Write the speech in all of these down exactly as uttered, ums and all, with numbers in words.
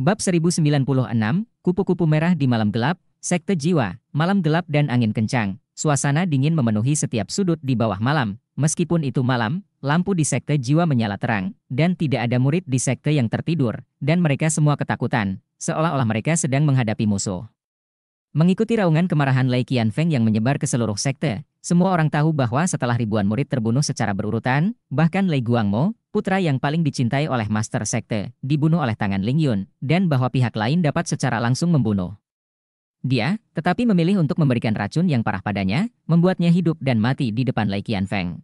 Bab seribu sembilan puluh enam, Kupu-kupu Merah di Malam Gelap, Sekte Jiwa, Malam Gelap dan Angin Kencang. Suasana dingin memenuhi setiap sudut di bawah malam. Meskipun itu malam, lampu di Sekte Jiwa menyala terang, dan tidak ada murid di sekte yang tertidur, dan mereka semua ketakutan, seolah-olah mereka sedang menghadapi musuh. Mengikuti raungan kemarahan Lei Qianfeng yang menyebar ke seluruh sekte, semua orang tahu bahwa setelah ribuan murid terbunuh secara berurutan, bahkan Lei Guangmo, putra yang paling dicintai oleh master sekte, dibunuh oleh tangan Ling Yun, dan bahwa pihak lain dapat secara langsung membunuh dia, tetapi memilih untuk memberikan racun yang parah padanya, membuatnya hidup dan mati di depan Lei Qianfeng.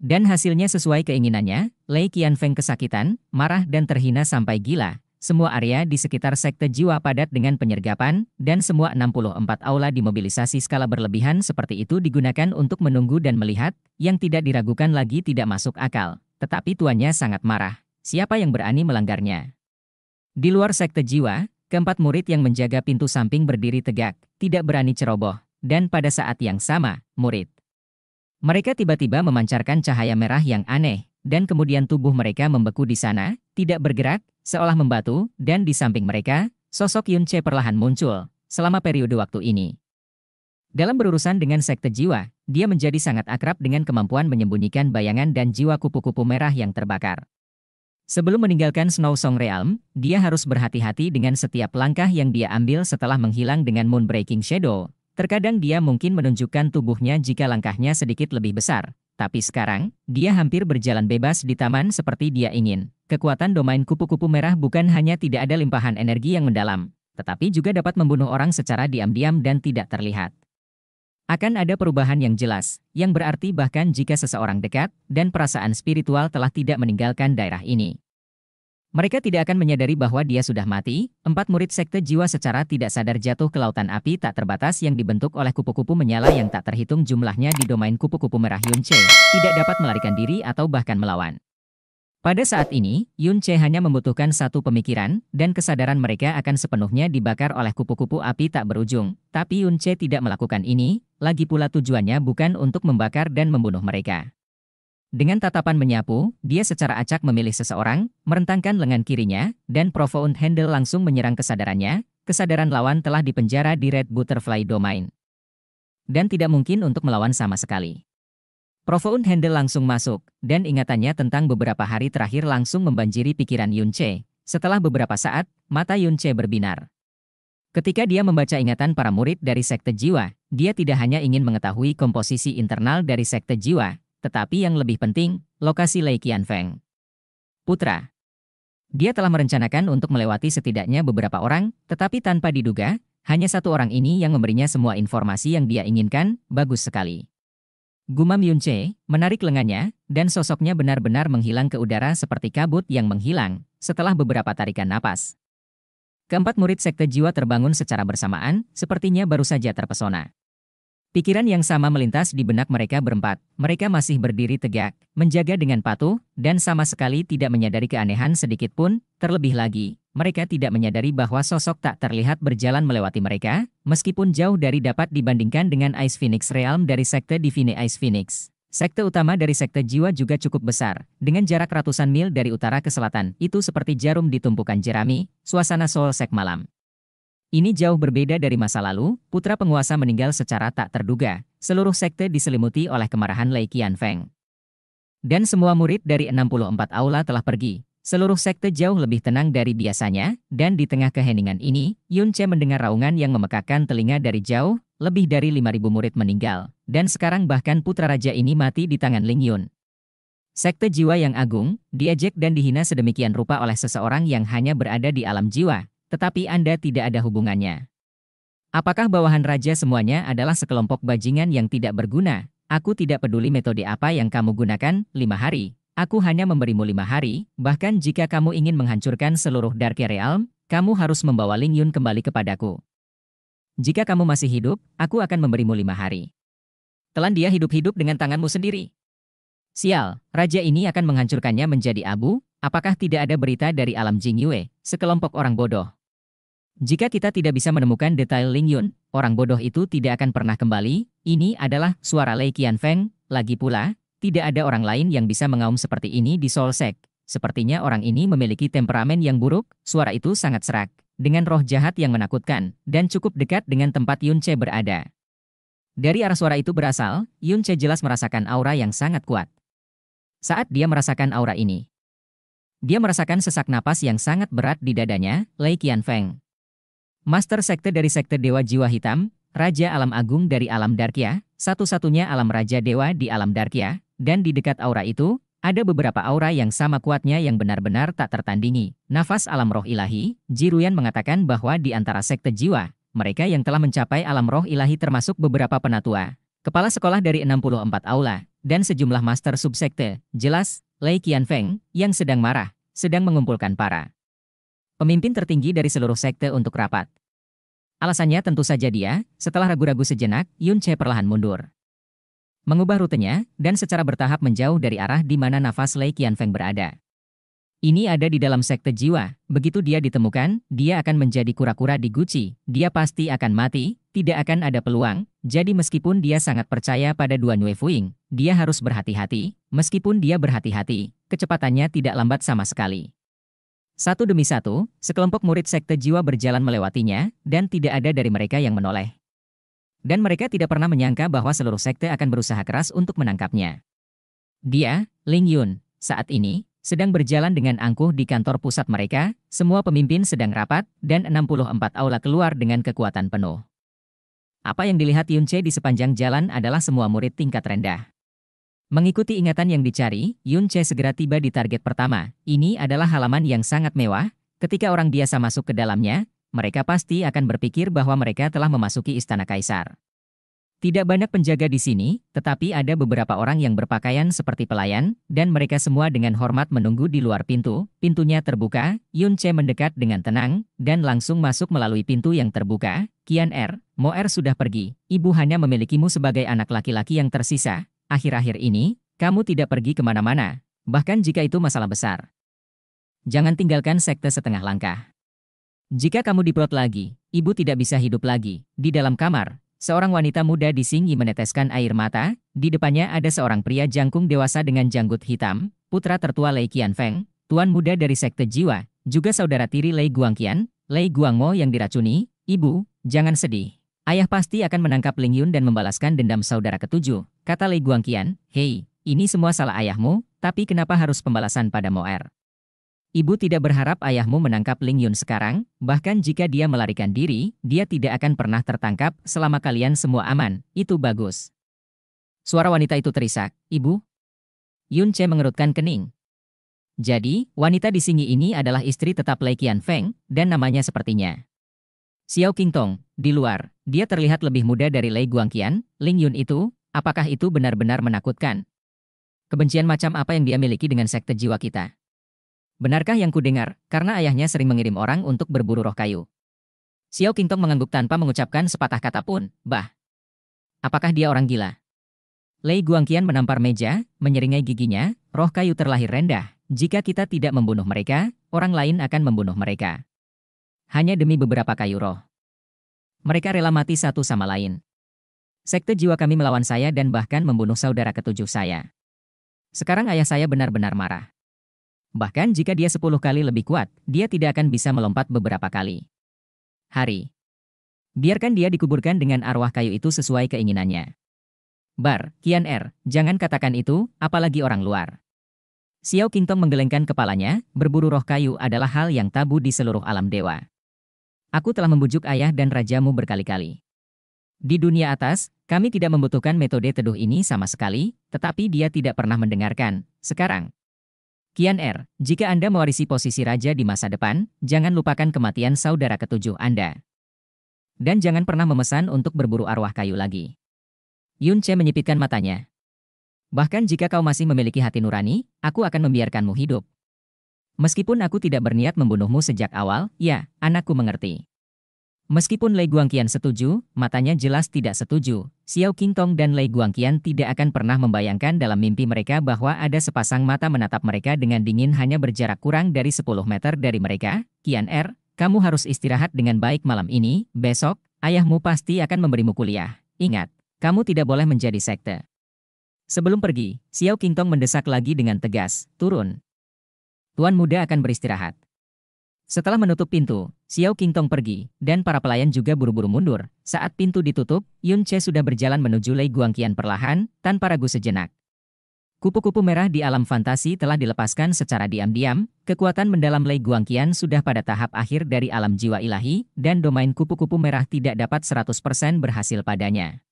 Dan hasilnya sesuai keinginannya, Lei Qianfeng kesakitan, marah dan terhina sampai gila. Semua area di sekitar sekte jiwa padat dengan penyergapan, dan semua enam puluh empat aula dimobilisasi skala berlebihan seperti itu digunakan untuk menunggu dan melihat, yang tidak diragukan lagi tidak masuk akal. Tetapi tuannya sangat marah. Siapa yang berani melanggarnya? Di luar sekte jiwa, keempat murid yang menjaga pintu samping berdiri tegak, tidak berani ceroboh, dan pada saat yang sama, murid. Mereka tiba-tiba memancarkan cahaya merah yang aneh, dan kemudian tubuh mereka membeku di sana, tidak bergerak, seolah membatu, dan di samping mereka, sosok Yun Che perlahan muncul, selama periode waktu ini. Dalam berurusan dengan sekte jiwa, dia menjadi sangat akrab dengan kemampuan menyembunyikan bayangan dan jiwa kupu-kupu merah yang terbakar. Sebelum meninggalkan Snow Song Realm, dia harus berhati-hati dengan setiap langkah yang dia ambil setelah menghilang dengan Moon Breaking Shadow. Terkadang dia mungkin menunjukkan tubuhnya jika langkahnya sedikit lebih besar. Tapi sekarang, dia hampir berjalan bebas di taman seperti dia ingin. Kekuatan domain kupu-kupu merah bukan hanya tidak ada limpahan energi yang mendalam, tetapi juga dapat membunuh orang secara diam-diam dan tidak terlihat. Akan ada perubahan yang jelas, yang berarti bahkan jika seseorang dekat, dan perasaan spiritual telah tidak meninggalkan daerah ini. Mereka tidak akan menyadari bahwa dia sudah mati. Empat murid sekte jiwa secara tidak sadar jatuh ke lautan api tak terbatas yang dibentuk oleh kupu-kupu menyala yang tak terhitung jumlahnya di domain kupu-kupu merah Yun Che, tidak dapat melarikan diri atau bahkan melawan. Pada saat ini, Yun Che hanya membutuhkan satu pemikiran, dan kesadaran mereka akan sepenuhnya dibakar oleh kupu-kupu api tak berujung. Tapi Yun Che tidak melakukan ini, lagi pula tujuannya bukan untuk membakar dan membunuh mereka. Dengan tatapan menyapu, dia secara acak memilih seseorang, merentangkan lengan kirinya, dan Profound Handle langsung menyerang kesadarannya. Kesadaran lawan telah dipenjara di Red Butterfly Domain. Dan tidak mungkin untuk melawan sama sekali. Profound Handle langsung masuk, dan ingatannya tentang beberapa hari terakhir langsung membanjiri pikiran Yun Che. Setelah beberapa saat, mata Yun Che berbinar. Ketika dia membaca ingatan para murid dari sekte jiwa, dia tidak hanya ingin mengetahui komposisi internal dari sekte jiwa, tetapi yang lebih penting, lokasi Lei Qianfeng. Putra. Dia telah merencanakan untuk melewati setidaknya beberapa orang, tetapi tanpa diduga, hanya satu orang ini yang memberinya semua informasi yang dia inginkan. Bagus sekali. Gumam Yun Che, menarik lengannya, dan sosoknya benar-benar menghilang ke udara seperti kabut yang menghilang, setelah beberapa tarikan napas. Keempat murid sekte jiwa terbangun secara bersamaan, sepertinya baru saja terpesona. Pikiran yang sama melintas di benak mereka berempat. Mereka masih berdiri tegak, menjaga dengan patuh, dan sama sekali tidak menyadari keanehan sedikit pun. Terlebih lagi, mereka tidak menyadari bahwa sosok tak terlihat berjalan melewati mereka, meskipun jauh dari dapat dibandingkan dengan Ice Phoenix Realm dari sekte Divine Ice Phoenix. Sekte utama dari sekte jiwa juga cukup besar, dengan jarak ratusan mil dari utara ke selatan. Itu seperti jarum ditumpukan jerami, suasana Soul Sek malam. Ini jauh berbeda dari masa lalu. Putra penguasa meninggal secara tak terduga. Seluruh sekte diselimuti oleh kemarahan Lei Qianfeng. Dan semua murid dari enam puluh empat aula telah pergi. Seluruh sekte jauh lebih tenang dari biasanya, dan di tengah keheningan ini, Yun Che mendengar raungan yang memekakkan telinga dari jauh. Lebih dari lima ribu murid meninggal, dan sekarang bahkan putra raja ini mati di tangan Ling Yun. Sekte jiwa yang agung, diejek dan dihina sedemikian rupa oleh seseorang yang hanya berada di alam jiwa. Tetapi Anda tidak ada hubungannya. Apakah bawahan raja semuanya adalah sekelompok bajingan yang tidak berguna? Aku tidak peduli metode apa yang kamu gunakan, lima hari. Aku hanya memberimu lima hari, bahkan jika kamu ingin menghancurkan seluruh Dark Realm, kamu harus membawa Ling Yun kembali kepadaku. Jika kamu masih hidup, aku akan memberimu lima hari. Telan dia hidup-hidup dengan tanganmu sendiri. Sial, raja ini akan menghancurkannya menjadi abu. Apakah tidak ada berita dari alam Jing Yue, sekelompok orang bodoh? Jika kita tidak bisa menemukan detail Ling Yun, orang bodoh itu tidak akan pernah kembali. Ini adalah suara Lei Qianfeng. Lagi pula, tidak ada orang lain yang bisa mengaum seperti ini di Soul Sek. Sepertinya orang ini memiliki temperamen yang buruk, suara itu sangat serak, dengan roh jahat yang menakutkan, dan cukup dekat dengan tempat Yun Che berada. Dari arah suara itu berasal, Yun Che jelas merasakan aura yang sangat kuat. Saat dia merasakan aura ini, dia merasakan sesak napas yang sangat berat di dadanya, Lei Qianfeng. Master Sekte dari Sekte Dewa Jiwa Hitam, Raja Alam Agung dari Alam Darkia, satu-satunya alam Raja Dewa di Alam Darkia, dan di dekat aura itu, ada beberapa aura yang sama kuatnya yang benar-benar tak tertandingi. Nafas alam roh ilahi, Jiruyan mengatakan bahwa di antara sekte jiwa, mereka yang telah mencapai alam roh ilahi termasuk beberapa penatua, kepala sekolah dari enam puluh empat aula, dan sejumlah master subsekte. Jelas, Lei Qianfeng, yang sedang marah, sedang mengumpulkan para pemimpin tertinggi dari seluruh sekte untuk rapat. Alasannya tentu saja dia, setelah ragu-ragu sejenak, Yun Che perlahan mundur, mengubah rutenya, dan secara bertahap menjauh dari arah di mana nafas Lei Qianfeng berada. Ini ada di dalam sekte jiwa, begitu dia ditemukan, dia akan menjadi kura-kura di guci, dia pasti akan mati, tidak akan ada peluang, jadi meskipun dia sangat percaya pada Duan Weifuing, dia harus berhati-hati, meskipun dia berhati-hati, kecepatannya tidak lambat sama sekali. Satu demi satu, sekelompok murid sekte jiwa berjalan melewatinya, dan tidak ada dari mereka yang menoleh. Dan mereka tidak pernah menyangka bahwa seluruh sekte akan berusaha keras untuk menangkapnya. Dia, Ling Yun, saat ini, sedang berjalan dengan angkuh di kantor pusat mereka, semua pemimpin sedang rapat, dan enam puluh empat aula keluar dengan kekuatan penuh. Apa yang dilihat Yun Che di sepanjang jalan adalah semua murid tingkat rendah. Mengikuti ingatan yang dicari, Yun Che segera tiba di target pertama. Ini adalah halaman yang sangat mewah, ketika orang biasa masuk ke dalamnya, mereka pasti akan berpikir bahwa mereka telah memasuki istana kaisar. Tidak banyak penjaga di sini, tetapi ada beberapa orang yang berpakaian seperti pelayan, dan mereka semua dengan hormat menunggu di luar pintu. Pintunya terbuka, Yun Che mendekat dengan tenang, dan langsung masuk melalui pintu yang terbuka. Qian Er, Mo Er sudah pergi, ibu hanya memilikimu sebagai anak laki-laki yang tersisa. Akhir-akhir ini, kamu tidak pergi kemana-mana, bahkan jika itu masalah besar. Jangan tinggalkan sekte setengah langkah. Jika kamu diplot lagi, ibu tidak bisa hidup lagi. Di dalam kamar, seorang wanita muda disingi meneteskan air mata, di depannya ada seorang pria jangkung dewasa dengan janggut hitam, putra tertua Lei Qianfeng, tuan muda dari sekte jiwa, juga saudara tiri Lei Guangqian, Lei Guangmo yang diracuni. Ibu, jangan sedih. Ayah pasti akan menangkap Ling Yun dan membalaskan dendam saudara ketujuh, kata Lei Guangqian. Hei, ini semua salah ayahmu, tapi kenapa harus pembalasan pada Mo Er? Ibu tidak berharap ayahmu menangkap Ling Yun sekarang, bahkan jika dia melarikan diri, dia tidak akan pernah tertangkap selama kalian semua aman, itu bagus. Suara wanita itu terisak, ibu. Yun Che mengerutkan kening. Jadi, wanita di sini ini adalah istri tetap Lei Qianfeng, dan namanya sepertinya Xiao Qingtong. Di luar, dia terlihat lebih muda dari Lei Guangqian. Ling Yun itu, apakah itu benar-benar menakutkan? Kebencian macam apa yang dia miliki dengan sekte jiwa kita? Benarkah yang kudengar, karena ayahnya sering mengirim orang untuk berburu roh kayu? Xiao Qingtong mengangguk tanpa mengucapkan sepatah kata pun. Bah. Apakah dia orang gila? Lei Guangqian menampar meja, menyeringai giginya. Roh kayu terlahir rendah. Jika kita tidak membunuh mereka, orang lain akan membunuh mereka. Hanya demi beberapa kayu roh, mereka rela mati satu sama lain. Sekte jiwa kami melawan saya dan bahkan membunuh saudara ketujuh saya. Sekarang ayah saya benar-benar marah. Bahkan jika dia sepuluh kali lebih kuat, dia tidak akan bisa melompat beberapa kali. Hari. Biarkan dia dikuburkan dengan arwah kayu itu sesuai keinginannya. Bar, Qian Er, jangan katakan itu, apalagi orang luar. Xiao Qingtong menggelengkan kepalanya, berburu roh kayu adalah hal yang tabu di seluruh alam dewa. Aku telah membujuk ayah dan rajamu berkali-kali. Di dunia atas, kami tidak membutuhkan metode teduh ini sama sekali, tetapi dia tidak pernah mendengarkan. Sekarang. Qian Er, jika Anda mewarisi posisi raja di masa depan, jangan lupakan kematian saudara ketujuh Anda. Dan jangan pernah memesan untuk berburu arwah kayu lagi. Yun Che menyipitkan matanya. Bahkan jika kau masih memiliki hati nurani, aku akan membiarkanmu hidup. Meskipun aku tidak berniat membunuhmu sejak awal, ya, anakku mengerti. Meskipun Lei Guangqian setuju, matanya jelas tidak setuju. Xiao Qingtong dan Lei Guangqian tidak akan pernah membayangkan dalam mimpi mereka bahwa ada sepasang mata menatap mereka dengan dingin hanya berjarak kurang dari sepuluh meter dari mereka. Qian Er, kamu harus istirahat dengan baik malam ini. Besok, ayahmu pasti akan memberimu kuliah. Ingat, kamu tidak boleh menjadi sekte. Sebelum pergi, Xiao Qingtong mendesak lagi dengan tegas. Turun. Tuan muda akan beristirahat. Setelah menutup pintu, Xiao Qingtong pergi, dan para pelayan juga buru-buru mundur. Saat pintu ditutup, Yun Che sudah berjalan menuju Lei Guangqian perlahan, tanpa ragu sejenak. Kupu-kupu merah di alam fantasi telah dilepaskan secara diam-diam, kekuatan mendalam Lei Guangqian sudah pada tahap akhir dari alam jiwa ilahi, dan domain kupu-kupu merah tidak dapat seratus persen berhasil padanya.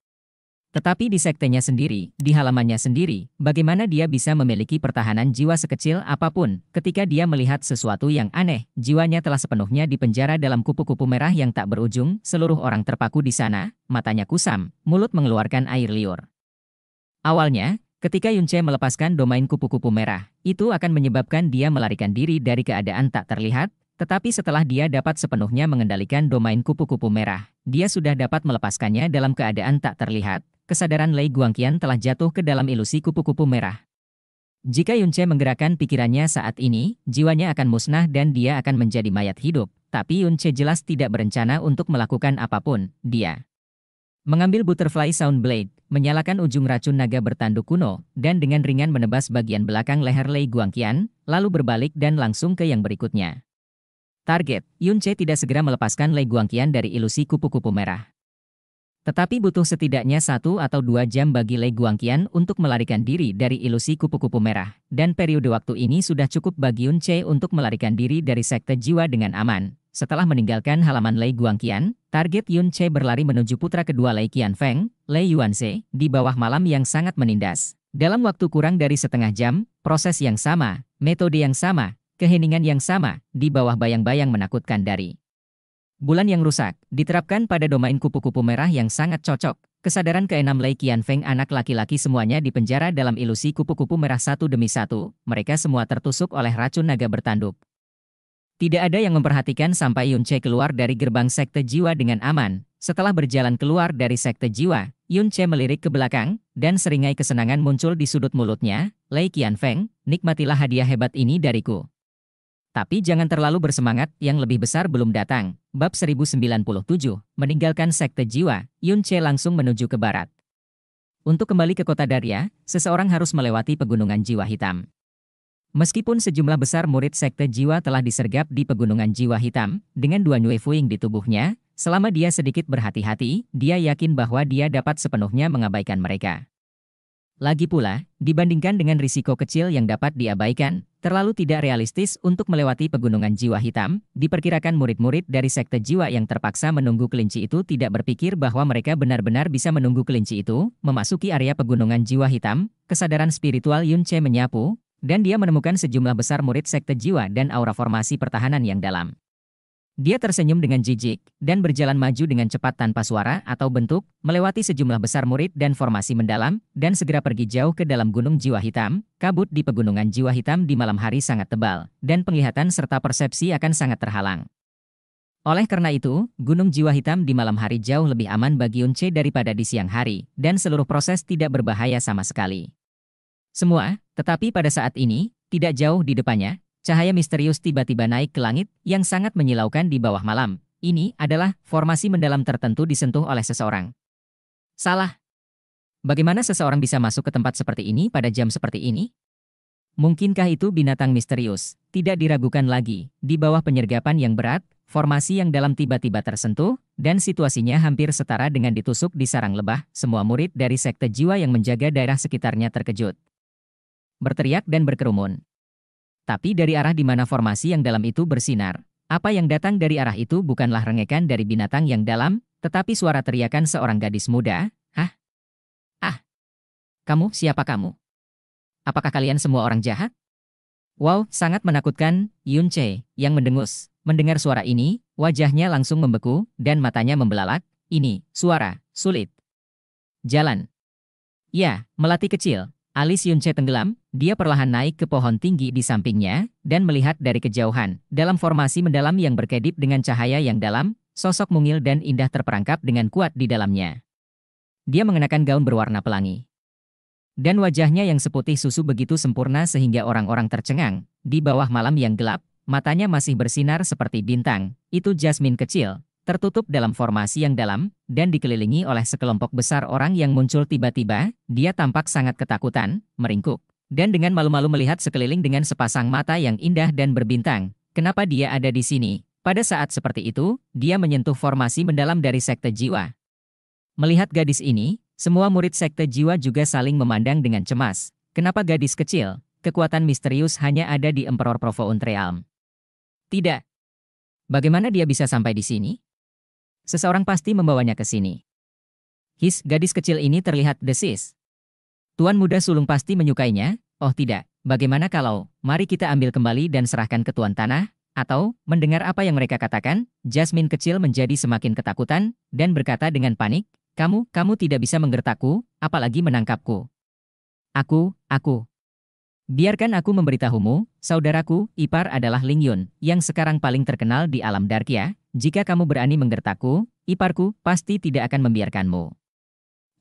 Tetapi di sektenya sendiri, di halamannya sendiri, bagaimana dia bisa memiliki pertahanan jiwa sekecil apapun? Ketika dia melihat sesuatu yang aneh, jiwanya telah sepenuhnya dipenjara dalam kupu-kupu merah yang tak berujung, seluruh orang terpaku di sana, matanya kusam, mulut mengeluarkan air liur. Awalnya, ketika Yun Che melepaskan domain kupu-kupu merah, itu akan menyebabkan dia melarikan diri dari keadaan tak terlihat, tetapi setelah dia dapat sepenuhnya mengendalikan domain kupu-kupu merah, dia sudah dapat melepaskannya dalam keadaan tak terlihat. Kesadaran Lei Guangqian telah jatuh ke dalam ilusi kupu-kupu merah. Jika Yun Che menggerakkan pikirannya saat ini, jiwanya akan musnah dan dia akan menjadi mayat hidup. Tapi Yun Che jelas tidak berencana untuk melakukan apapun. Dia mengambil Butterfly Sound Blade, menyalakan ujung racun naga bertanduk kuno, dan dengan ringan menebas bagian belakang leher Lei Guangqian, lalu berbalik dan langsung ke yang berikutnya. Target, Yun Che tidak segera melepaskan Lei Guangqian dari ilusi kupu-kupu merah. Tetapi butuh setidaknya satu atau dua jam bagi Lei Guangqian untuk melarikan diri dari ilusi kupu-kupu merah, dan periode waktu ini sudah cukup bagi Yun Che untuk melarikan diri dari sekte jiwa dengan aman. Setelah meninggalkan halaman Lei Guangqian, target Yun Che berlari menuju putra kedua Lei Qianfeng, Lei Yuanze, di bawah malam yang sangat menindas. Dalam waktu kurang dari setengah jam, proses yang sama, metode yang sama, keheningan yang sama, di bawah bayang-bayang menakutkan dari bulan yang rusak, diterapkan pada domain kupu-kupu merah yang sangat cocok. Kesadaran keenam Lei Qianfeng anak laki-laki semuanya dipenjara dalam ilusi kupu-kupu merah satu demi satu. Mereka semua tertusuk oleh racun naga bertanduk. Tidak ada yang memperhatikan sampai Yun Che keluar dari gerbang sekte jiwa dengan aman. Setelah berjalan keluar dari sekte jiwa, Yun Che melirik ke belakang, dan seringai kesenangan muncul di sudut mulutnya. Lei Qianfeng, nikmatilah hadiah hebat ini dariku. Tapi jangan terlalu bersemangat, yang lebih besar belum datang. Bab seribu sembilan puluh tujuh, meninggalkan sekte jiwa, Yun Che langsung menuju ke barat. Untuk kembali ke kota Darya, seseorang harus melewati pegunungan jiwa hitam. Meskipun sejumlah besar murid sekte jiwa telah disergap di pegunungan jiwa hitam, dengan dua Nyue Fuing di tubuhnya, selama dia sedikit berhati-hati, dia yakin bahwa dia dapat sepenuhnya mengabaikan mereka. Lagi pula, dibandingkan dengan risiko kecil yang dapat diabaikan, terlalu tidak realistis untuk melewati pegunungan jiwa hitam, diperkirakan murid-murid dari sekte jiwa yang terpaksa menunggu kelinci itu tidak berpikir bahwa mereka benar-benar bisa menunggu kelinci itu memasuki area pegunungan jiwa hitam. Kesadaran spiritual Yun Che menyapu, dan dia menemukan sejumlah besar murid sekte jiwa dan aura formasi pertahanan yang dalam. Dia tersenyum dengan jijik, dan berjalan maju dengan cepat tanpa suara atau bentuk, melewati sejumlah besar murid dan formasi mendalam, dan segera pergi jauh ke dalam gunung jiwa hitam. Kabut di pegunungan jiwa hitam di malam hari sangat tebal, dan penglihatan serta persepsi akan sangat terhalang. Oleh karena itu, gunung jiwa hitam di malam hari jauh lebih aman bagi Yun Che daripada di siang hari, dan seluruh proses tidak berbahaya sama sekali. Semua, tetapi pada saat ini, tidak jauh di depannya, cahaya misterius tiba-tiba naik ke langit, yang sangat menyilaukan di bawah malam. Ini adalah formasi mendalam tertentu disentuh oleh seseorang. Salah. Bagaimana seseorang bisa masuk ke tempat seperti ini pada jam seperti ini? Mungkinkah itu binatang misterius? Tidak diragukan lagi, di bawah penyergapan yang berat, formasi yang dalam tiba-tiba tersentuh, dan situasinya hampir setara dengan ditusuk di sarang lebah. Semua murid dari sekte jiwa yang menjaga daerah sekitarnya terkejut, berteriak dan berkerumun. Tapi dari arah di mana formasi yang dalam itu bersinar, apa yang datang dari arah itu bukanlah rengekan dari binatang yang dalam, tetapi suara teriakan seorang gadis muda. Hah? Ah? Kamu, siapa kamu? Apakah kalian semua orang jahat? Wow, sangat menakutkan. Yun Che, yang mendengus, mendengar suara ini, wajahnya langsung membeku, dan matanya membelalak. Ini, suara, sulit. Jalan. Ya, melati kecil. Alis Yun Che tenggelam, dia perlahan naik ke pohon tinggi di sampingnya, dan melihat dari kejauhan, dalam formasi mendalam yang berkedip dengan cahaya yang dalam, sosok mungil dan indah terperangkap dengan kuat di dalamnya. Dia mengenakan gaun berwarna pelangi. Dan wajahnya yang seputih susu begitu sempurna sehingga orang-orang tercengang. Di bawah malam yang gelap, matanya masih bersinar seperti bintang. Itu Jasmine kecil, tertutup dalam formasi yang dalam, dan dikelilingi oleh sekelompok besar orang yang muncul tiba-tiba. Dia tampak sangat ketakutan, meringkuk, dan dengan malu-malu melihat sekeliling dengan sepasang mata yang indah dan berbintang. Kenapa dia ada di sini? Pada saat seperti itu, dia menyentuh formasi mendalam dari sekte jiwa. Melihat gadis ini, semua murid sekte jiwa juga saling memandang dengan cemas. Kenapa gadis kecil? Kekuatan misterius hanya ada di Emperor Profound Realm. Tidak. Bagaimana dia bisa sampai di sini? Seseorang pasti membawanya ke sini. His, gadis kecil ini terlihat desis. Tuan muda sulung pasti menyukainya. Oh tidak, bagaimana kalau, mari kita ambil kembali dan serahkan ke Tuan Tanah, atau, mendengar apa yang mereka katakan, Jasmine kecil menjadi semakin ketakutan, dan berkata dengan panik, kamu, kamu tidak bisa menggertakku, apalagi menangkapku. Aku, aku. Biarkan aku memberitahumu, saudaraku, ipar adalah Ling Yun, yang sekarang paling terkenal di alam Darkia. Jika kamu berani menggertakku, iparku pasti tidak akan membiarkanmu.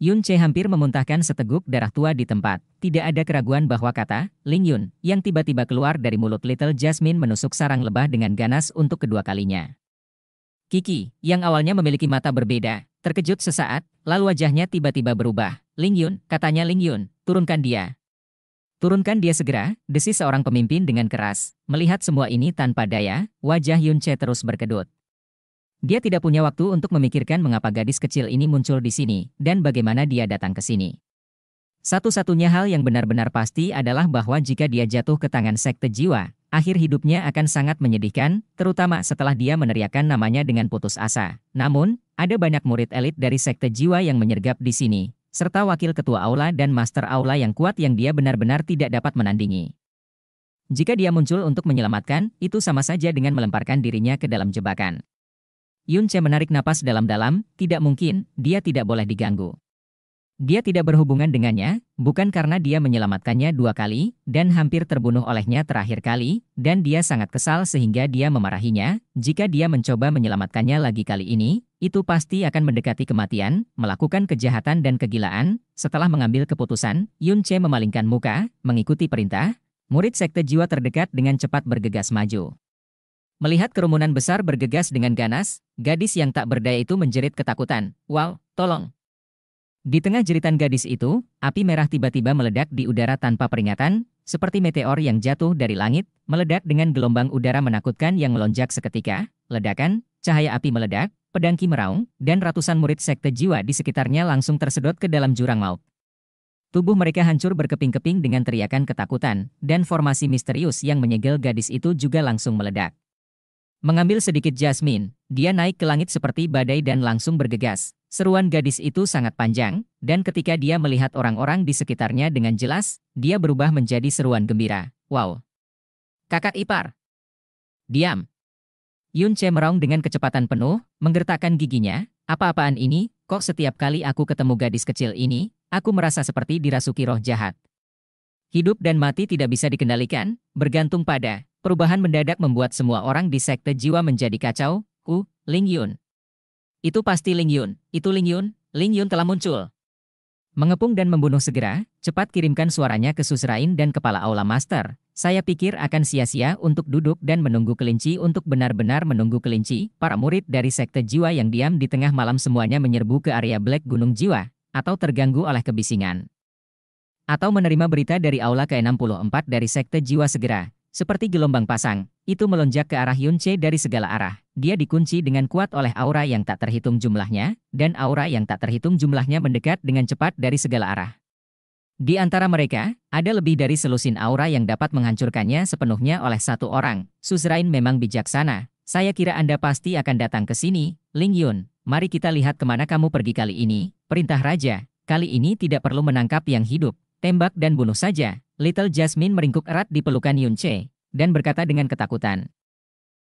Yun Che hampir memuntahkan seteguk darah tua di tempat. Tidak ada keraguan bahwa kata Ling Yun yang tiba-tiba keluar dari mulut Little Jasmine menusuk sarang lebah dengan ganas untuk kedua kalinya. Kiki, yang awalnya memiliki mata berbeda, terkejut sesaat, lalu wajahnya tiba-tiba berubah. Ling Yun, katanya Ling Yun, turunkan dia. Turunkan dia segera, desis seorang pemimpin dengan keras. Melihat semua ini tanpa daya, wajah Yun Che terus berkedut. Dia tidak punya waktu untuk memikirkan mengapa gadis kecil ini muncul di sini, dan bagaimana dia datang ke sini. Satu-satunya hal yang benar-benar pasti adalah bahwa jika dia jatuh ke tangan sekte jiwa, akhir hidupnya akan sangat menyedihkan, terutama setelah dia meneriakkan namanya dengan putus asa. Namun, ada banyak murid elit dari sekte jiwa yang menyergap di sini, serta wakil ketua aula dan master aula yang kuat yang dia benar-benar tidak dapat menandingi. Jika dia muncul untuk menyelamatkan, itu sama saja dengan melemparkan dirinya ke dalam jebakan. Yun Che menarik napas dalam-dalam, tidak mungkin, dia tidak boleh diganggu. Dia tidak berhubungan dengannya, bukan karena dia menyelamatkannya dua kali, dan hampir terbunuh olehnya terakhir kali, dan dia sangat kesal sehingga dia memarahinya, jika dia mencoba menyelamatkannya lagi kali ini, itu pasti akan mendekati kematian, melakukan kejahatan dan kegilaan. Setelah mengambil keputusan, Yun Che memalingkan muka, mengikuti perintah. Murid sekte jiwa terdekat dengan cepat bergegas maju. Melihat kerumunan besar bergegas dengan ganas, gadis yang tak berdaya itu menjerit ketakutan. Wow, tolong. Di tengah jeritan gadis itu, api merah tiba-tiba meledak di udara tanpa peringatan, seperti meteor yang jatuh dari langit, meledak dengan gelombang udara menakutkan yang melonjak seketika. Ledakan, cahaya api meledak, pedangki meraung, dan ratusan murid sekte jiwa di sekitarnya langsung tersedot ke dalam jurang maut. Tubuh mereka hancur berkeping-keping dengan teriakan ketakutan, dan formasi misterius yang menyegel gadis itu juga langsung meledak. Mengambil sedikit Jasmine, dia naik ke langit seperti badai dan langsung bergegas. Seruan gadis itu sangat panjang, dan ketika dia melihat orang-orang di sekitarnya dengan jelas, dia berubah menjadi seruan gembira. Wow! Kakak ipar! Diam! Yun Che meraung dengan kecepatan penuh, menggertakkan giginya. Apa-apaan ini, kok setiap kali aku ketemu gadis kecil ini, aku merasa seperti dirasuki roh jahat. Hidup dan mati tidak bisa dikendalikan, bergantung pada. Perubahan mendadak membuat semua orang di sekte jiwa menjadi kacau. Ku, Ling Yun. Itu pasti Ling Yun, itu Ling Yun, Ling Yun telah muncul. Mengepung dan membunuh segera, cepat kirimkan suaranya ke Suzerain dan Kepala Aula Master. Saya pikir akan sia-sia untuk duduk dan menunggu kelinci untuk benar-benar menunggu kelinci. Para murid dari sekte jiwa yang diam di tengah malam semuanya menyerbu ke area Black Gunung Jiwa, atau terganggu oleh kebisingan. Atau menerima berita dari Aula ke enam puluh empat dari sekte jiwa segera. Seperti gelombang pasang, itu melonjak ke arah Yun Che dari segala arah. Dia dikunci dengan kuat oleh aura yang tak terhitung jumlahnya, dan aura yang tak terhitung jumlahnya mendekat dengan cepat dari segala arah. Di antara mereka, ada lebih dari selusin aura yang dapat menghancurkannya sepenuhnya oleh satu orang. Suzerain memang bijaksana. Saya kira Anda pasti akan datang ke sini, Ling Yun. Mari kita lihat kemana kamu pergi kali ini. Perintah Raja, kali ini tidak perlu menangkap yang hidup. Tembak dan bunuh saja. Little Jasmine meringkuk erat di pelukan Yun Che, dan berkata dengan ketakutan.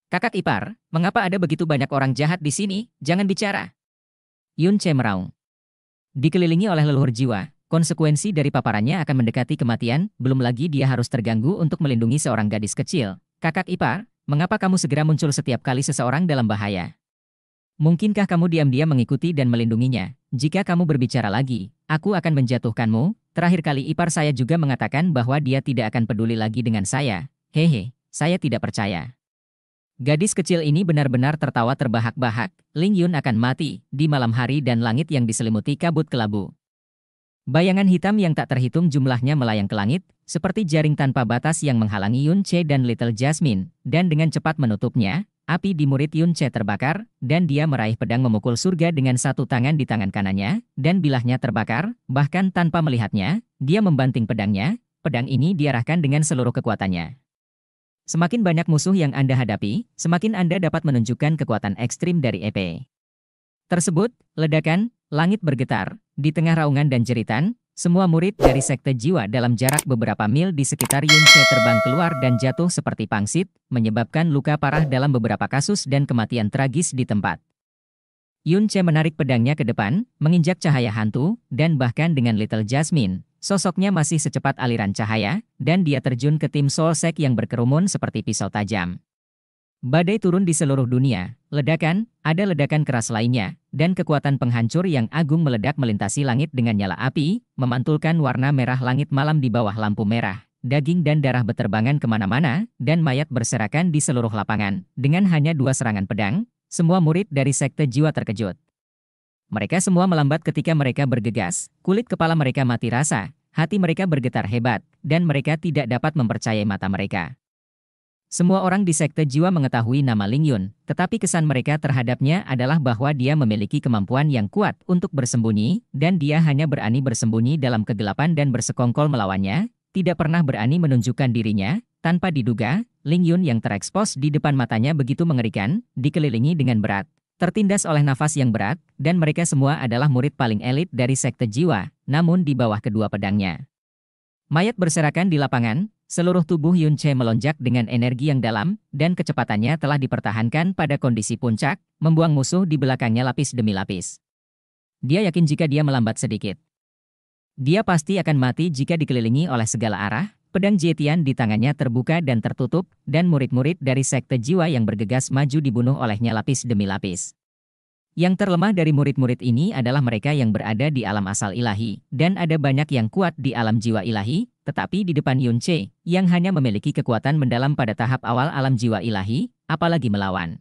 Kakak ipar, mengapa ada begitu banyak orang jahat di sini? Jangan bicara. Yun Che meraung. Dikelilingi oleh leluhur jiwa. Konsekuensi dari paparannya akan mendekati kematian, belum lagi dia harus terganggu untuk melindungi seorang gadis kecil. Kakak ipar, mengapa kamu segera muncul setiap kali seseorang dalam bahaya? Mungkinkah kamu diam-diam mengikuti dan melindunginya? Jika kamu berbicara lagi, aku akan menjatuhkanmu. Terakhir kali ipar saya juga mengatakan bahwa dia tidak akan peduli lagi dengan saya. Hehe, saya tidak percaya. Gadis kecil ini benar-benar tertawa terbahak-bahak. Ling Yun akan mati, di malam hari dan langit yang diselimuti kabut kelabu. Bayangan hitam yang tak terhitung jumlahnya melayang ke langit, seperti jaring tanpa batas yang menghalangi Yun Che dan Little Jasmine, dan dengan cepat menutupnya, api di murid Yun Che terbakar, dan dia meraih pedang memukul surga dengan satu tangan di tangan kanannya, dan bilahnya terbakar, bahkan tanpa melihatnya, dia membanting pedangnya, pedang ini diarahkan dengan seluruh kekuatannya. Semakin banyak musuh yang Anda hadapi, semakin Anda dapat menunjukkan kekuatan ekstrim dari E P tersebut. Ledakan, langit bergetar, di tengah raungan dan jeritan, semua murid dari sekte jiwa dalam jarak beberapa mil di sekitar Yun Che terbang keluar dan jatuh seperti pangsit, menyebabkan luka parah dalam beberapa kasus dan kematian tragis di tempat. Yun Che menarik pedangnya ke depan, menginjak cahaya hantu, dan bahkan dengan Little Jasmine, sosoknya masih secepat aliran cahaya, dan dia terjun ke tim Solsek yang berkerumun seperti pisau tajam. Badai turun di seluruh dunia, ledakan, ada ledakan keras lainnya, dan kekuatan penghancur yang agung meledak melintasi langit dengan nyala api, memantulkan warna merah langit malam di bawah lampu merah, daging dan darah beterbangan kemana-mana, dan mayat berserakan di seluruh lapangan. Dengan hanya dua serangan pedang, semua murid dari sekte jiwa terkejut. Mereka semua melambat ketika mereka bergegas, kulit kepala mereka mati rasa, hati mereka bergetar hebat, dan mereka tidak dapat mempercayai mata mereka. Semua orang di sekte jiwa mengetahui nama Ling Yun, tetapi kesan mereka terhadapnya adalah bahwa dia memiliki kemampuan yang kuat untuk bersembunyi, dan dia hanya berani bersembunyi dalam kegelapan dan bersekongkol melawannya, tidak pernah berani menunjukkan dirinya. Tanpa diduga, Ling Yun yang terekspos di depan matanya begitu mengerikan, dikelilingi dengan berat, tertindas oleh nafas yang berat, dan mereka semua adalah murid paling elit dari sekte jiwa, namun di bawah kedua pedangnya. Mayat berserakan di lapangan, seluruh tubuh Yun Che melonjak dengan energi yang dalam, dan kecepatannya telah dipertahankan pada kondisi puncak, membuang musuh di belakangnya lapis demi lapis. Dia yakin jika dia melambat sedikit, dia pasti akan mati jika dikelilingi oleh segala arah, pedang Jetian di tangannya terbuka dan tertutup, dan murid-murid dari sekte jiwa yang bergegas maju dibunuh olehnya lapis demi lapis. Yang terlemah dari murid-murid ini adalah mereka yang berada di alam asal ilahi, dan ada banyak yang kuat di alam jiwa ilahi, tetapi di depan Yun Che, yang hanya memiliki kekuatan mendalam pada tahap awal alam jiwa ilahi, apalagi melawan.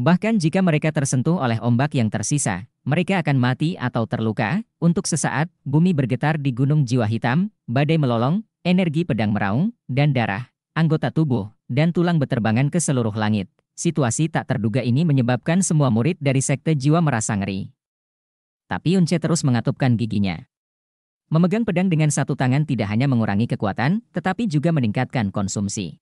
Bahkan jika mereka tersentuh oleh ombak yang tersisa, mereka akan mati atau terluka. Untuk sesaat, bumi bergetar di gunung jiwa hitam, badai melolong, energi pedang meraung, dan darah, anggota tubuh, dan tulang beterbangan ke seluruh langit. Situasi tak terduga ini menyebabkan semua murid dari sekte jiwa merasa ngeri. Tapi Yun Che terus mengatupkan giginya. Memegang pedang dengan satu tangan tidak hanya mengurangi kekuatan, tetapi juga meningkatkan konsumsi.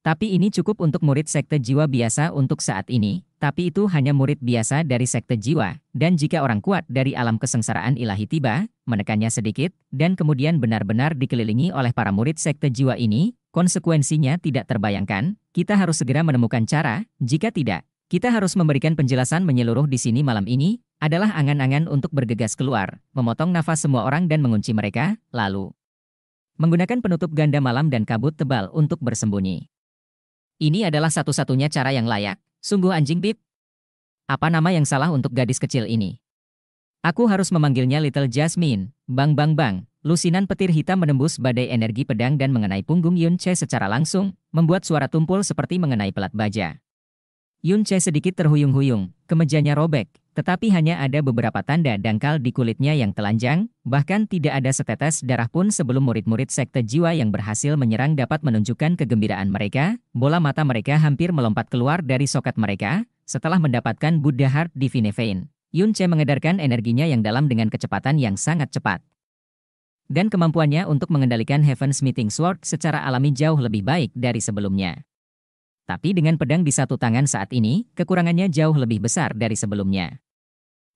Tapi ini cukup untuk murid sekte jiwa biasa untuk saat ini, tapi itu hanya murid biasa dari sekte jiwa, dan jika orang kuat dari alam kesengsaraan ilahi tiba, menekannya sedikit, dan kemudian benar-benar dikelilingi oleh para murid sekte jiwa ini, konsekuensinya tidak terbayangkan. Kita harus segera menemukan cara, jika tidak, kita harus memberikan penjelasan menyeluruh di sini malam ini, adalah angan-angan untuk bergegas keluar, memotong nafas semua orang dan mengunci mereka, lalu menggunakan penutup ganda malam dan kabut tebal untuk bersembunyi. Ini adalah satu-satunya cara yang layak, sungguh anjing pip. Apa nama yang salah untuk gadis kecil ini? Aku harus memanggilnya Little Jasmine. Bang bang bang, lusinan petir hitam menembus badai energi pedang dan mengenai punggung Yun Che secara langsung, membuat suara tumpul seperti mengenai pelat baja. Yun Che sedikit terhuyung-huyung, kemejanya robek, tetapi hanya ada beberapa tanda dangkal di kulitnya yang telanjang, bahkan tidak ada setetes darah pun sebelum murid-murid sekte jiwa yang berhasil menyerang dapat menunjukkan kegembiraan mereka. Bola mata mereka hampir melompat keluar dari soket mereka, setelah mendapatkan Buddha Heart Divine Vein. Yun Che mengedarkan energinya yang dalam dengan kecepatan yang sangat cepat. Dan kemampuannya untuk mengendalikan Heaven's Meeting Sword secara alami jauh lebih baik dari sebelumnya. Tapi dengan pedang di satu tangan saat ini, kekurangannya jauh lebih besar dari sebelumnya.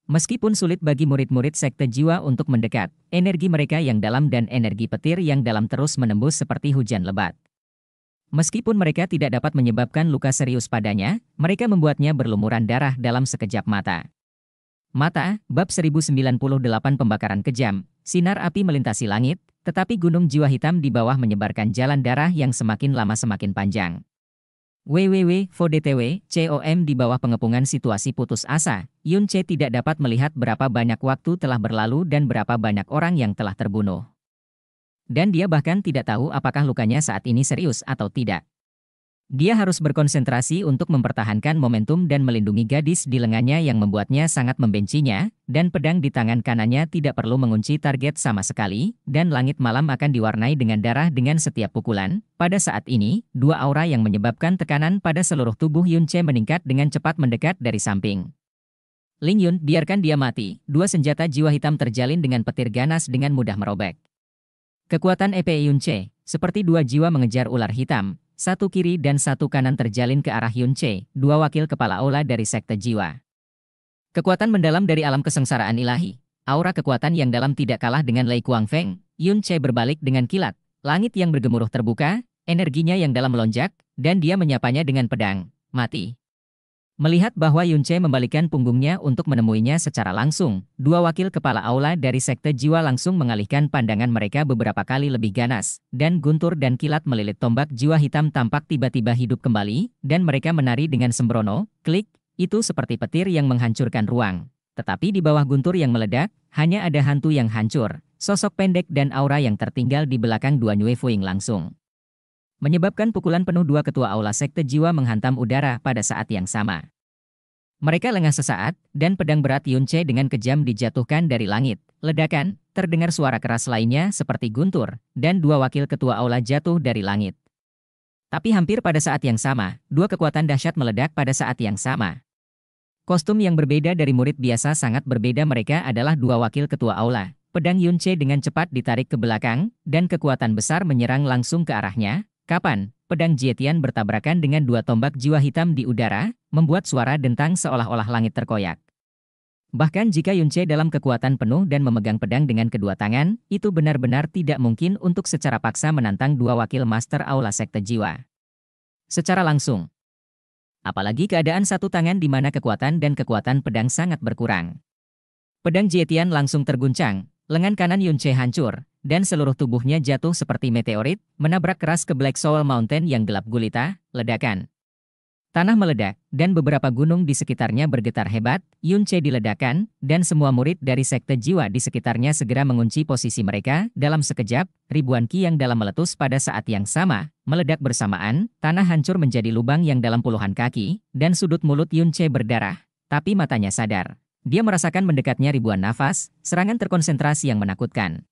Meskipun sulit bagi murid-murid sekte jiwa untuk mendekat, energi mereka yang dalam dan energi petir yang dalam terus menembus seperti hujan lebat. Meskipun mereka tidak dapat menyebabkan luka serius padanya, mereka membuatnya berlumuran darah dalam sekejap mata. Mata, bab seribu sembilan puluh delapan pembakaran kejam, sinar api melintasi langit, tetapi gunung jiwa hitam di bawah menyebarkan jalan darah yang semakin lama semakin panjang. www titik fodtw titik com di bawah pengepungan situasi putus asa, Yun Che tidak dapat melihat berapa banyak waktu telah berlalu dan berapa banyak orang yang telah terbunuh. Dan dia bahkan tidak tahu apakah lukanya saat ini serius atau tidak. Dia harus berkonsentrasi untuk mempertahankan momentum dan melindungi gadis di lengannya yang membuatnya sangat membencinya, dan pedang di tangan kanannya tidak perlu mengunci target sama sekali, dan langit malam akan diwarnai dengan darah dengan setiap pukulan. Pada saat ini, dua aura yang menyebabkan tekanan pada seluruh tubuh Yun Che meningkat dengan cepat mendekat dari samping. Ling Yun, biarkan dia mati. Dua senjata jiwa hitam terjalin dengan petir ganas dengan mudah merobek. Kekuatan E P Yun Che, seperti dua jiwa mengejar ular hitam. Satu kiri dan satu kanan terjalin ke arah Yun Che, dua wakil kepala aula dari sekte jiwa. Kekuatan mendalam dari alam kesengsaraan ilahi. Aura kekuatan yang dalam tidak kalah dengan Lei Qianfeng. Yun Che berbalik dengan kilat. Langit yang bergemuruh terbuka, energinya yang dalam melonjak, dan dia menyapanya dengan pedang. Mati. Melihat bahwa Yun Che membalikkan punggungnya untuk menemuinya secara langsung, dua wakil kepala aula dari sekte jiwa langsung mengalihkan pandangan mereka beberapa kali lebih ganas, dan guntur dan kilat melilit tombak jiwa hitam tampak tiba-tiba hidup kembali, dan mereka menari dengan sembrono, klik, itu seperti petir yang menghancurkan ruang. Tetapi di bawah guntur yang meledak, hanya ada hantu yang hancur, sosok pendek dan aura yang tertinggal di belakang dua Yue Fuing langsung. Menyebabkan pukulan penuh dua ketua aula sekte jiwa menghantam udara pada saat yang sama. Mereka lengah sesaat, dan pedang berat Yun Che dengan kejam dijatuhkan dari langit. Ledakan, terdengar suara keras lainnya seperti guntur, dan dua wakil ketua aula jatuh dari langit. Tapi hampir pada saat yang sama, dua kekuatan dahsyat meledak pada saat yang sama. Kostum yang berbeda dari murid biasa sangat berbeda, mereka adalah dua wakil ketua aula. Pedang Yun Che dengan cepat ditarik ke belakang, dan kekuatan besar menyerang langsung ke arahnya. Kapan, pedang Jietian bertabrakan dengan dua tombak jiwa hitam di udara, membuat suara dentang seolah-olah langit terkoyak. Bahkan jika Yun Che dalam kekuatan penuh dan memegang pedang dengan kedua tangan, itu benar-benar tidak mungkin untuk secara paksa menantang dua wakil master aula sekte jiwa. Secara langsung. Apalagi keadaan satu tangan di mana kekuatan dan kekuatan pedang sangat berkurang. Pedang Jietian langsung terguncang, lengan kanan Yun Che hancur, dan seluruh tubuhnya jatuh seperti meteorit, menabrak keras ke Black Soul Mountain yang gelap gulita. Ledakan. Tanah meledak, dan beberapa gunung di sekitarnya bergetar hebat. Yun Che diledakkan, dan semua murid dari sekte jiwa di sekitarnya segera mengunci posisi mereka. Dalam sekejap, ribuan ki yang dalam meletus pada saat yang sama, meledak bersamaan, tanah hancur menjadi lubang yang dalam puluhan kaki, dan sudut mulut Yun Che berdarah. Tapi matanya sadar. Dia merasakan mendekatnya ribuan nafas, serangan terkonsentrasi yang menakutkan.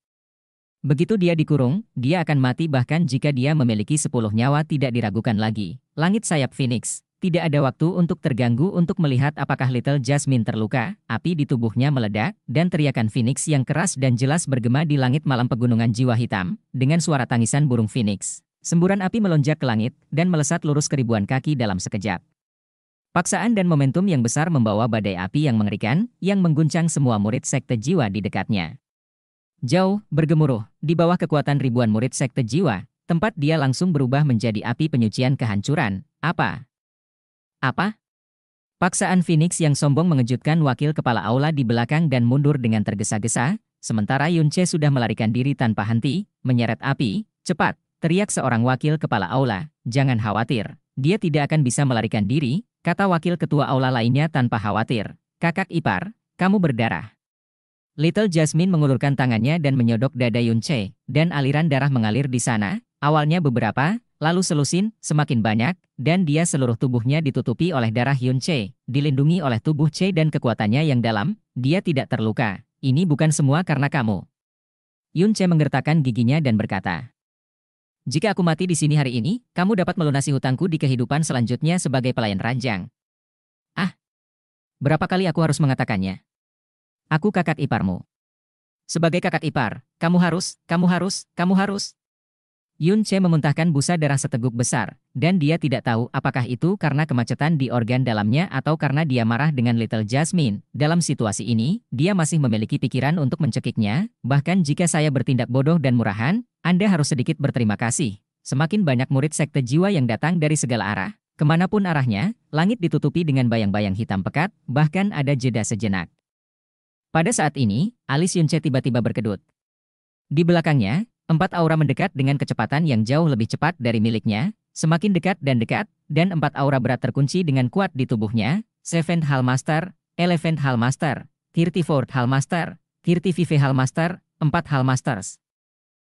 Begitu dia dikurung, dia akan mati bahkan jika dia memiliki sepuluh nyawa tidak diragukan lagi. Langit sayap Phoenix. Tidak ada waktu untuk terganggu untuk melihat apakah Little Jasmine terluka. Api di tubuhnya meledak, dan teriakan Phoenix yang keras dan jelas bergema di langit malam pegunungan jiwa hitam, dengan suara tangisan burung Phoenix. Semburan api melonjak ke langit, dan melesat lurus ke ribuan kaki dalam sekejap. Paksaan dan momentum yang besar membawa badai api yang mengerikan, yang mengguncang semua murid sekte jiwa di dekatnya. Jauh, bergemuruh, di bawah kekuatan ribuan murid sekte jiwa, tempat dia langsung berubah menjadi api penyucian kehancuran. Apa? Apa? Paksaan Phoenix yang sombong mengejutkan wakil kepala aula di belakang dan mundur dengan tergesa-gesa, sementara Yun Che sudah melarikan diri tanpa henti, menyeret api. Cepat, teriak seorang wakil kepala aula. Jangan khawatir, dia tidak akan bisa melarikan diri, kata wakil ketua aula lainnya tanpa khawatir. Kakak ipar, kamu berdarah. Little Jasmine mengulurkan tangannya dan menyodok dada Yun Che, dan aliran darah mengalir di sana, awalnya beberapa, lalu selusin, semakin banyak, dan dia seluruh tubuhnya ditutupi oleh darah Yun Che, dilindungi oleh tubuh Che dan kekuatannya yang dalam, dia tidak terluka, ini bukan semua karena kamu. Yun Che menggertakkan giginya dan berkata, jika aku mati di sini hari ini, kamu dapat melunasi hutangku di kehidupan selanjutnya sebagai pelayan ranjang. Ah, berapa kali aku harus mengatakannya? Aku kakak iparmu. Sebagai kakak ipar, kamu harus, kamu harus, kamu harus. Yun Che memuntahkan busa darah seteguk besar, dan dia tidak tahu apakah itu karena kemacetan di organ dalamnya atau karena dia marah dengan Little Jasmine. Dalam situasi ini, dia masih memiliki pikiran untuk mencekiknya, bahkan jika saya bertindak bodoh dan murahan, Anda harus sedikit berterima kasih. Semakin banyak murid sekte jiwa yang datang dari segala arah, kemanapun arahnya, langit ditutupi dengan bayang-bayang hitam pekat, bahkan ada jeda sejenak. Pada saat ini, alis Yun Che tiba-tiba berkedut. Di belakangnya, empat aura mendekat dengan kecepatan yang jauh lebih cepat dari miliknya, semakin dekat dan dekat, dan empat aura berat terkunci dengan kuat di tubuhnya, Seventh Hall Master, Eleventh Hall Master, Thirty-Fourth Hall Master, Thirty-Fifth Hall Master, Empat Hall Masters.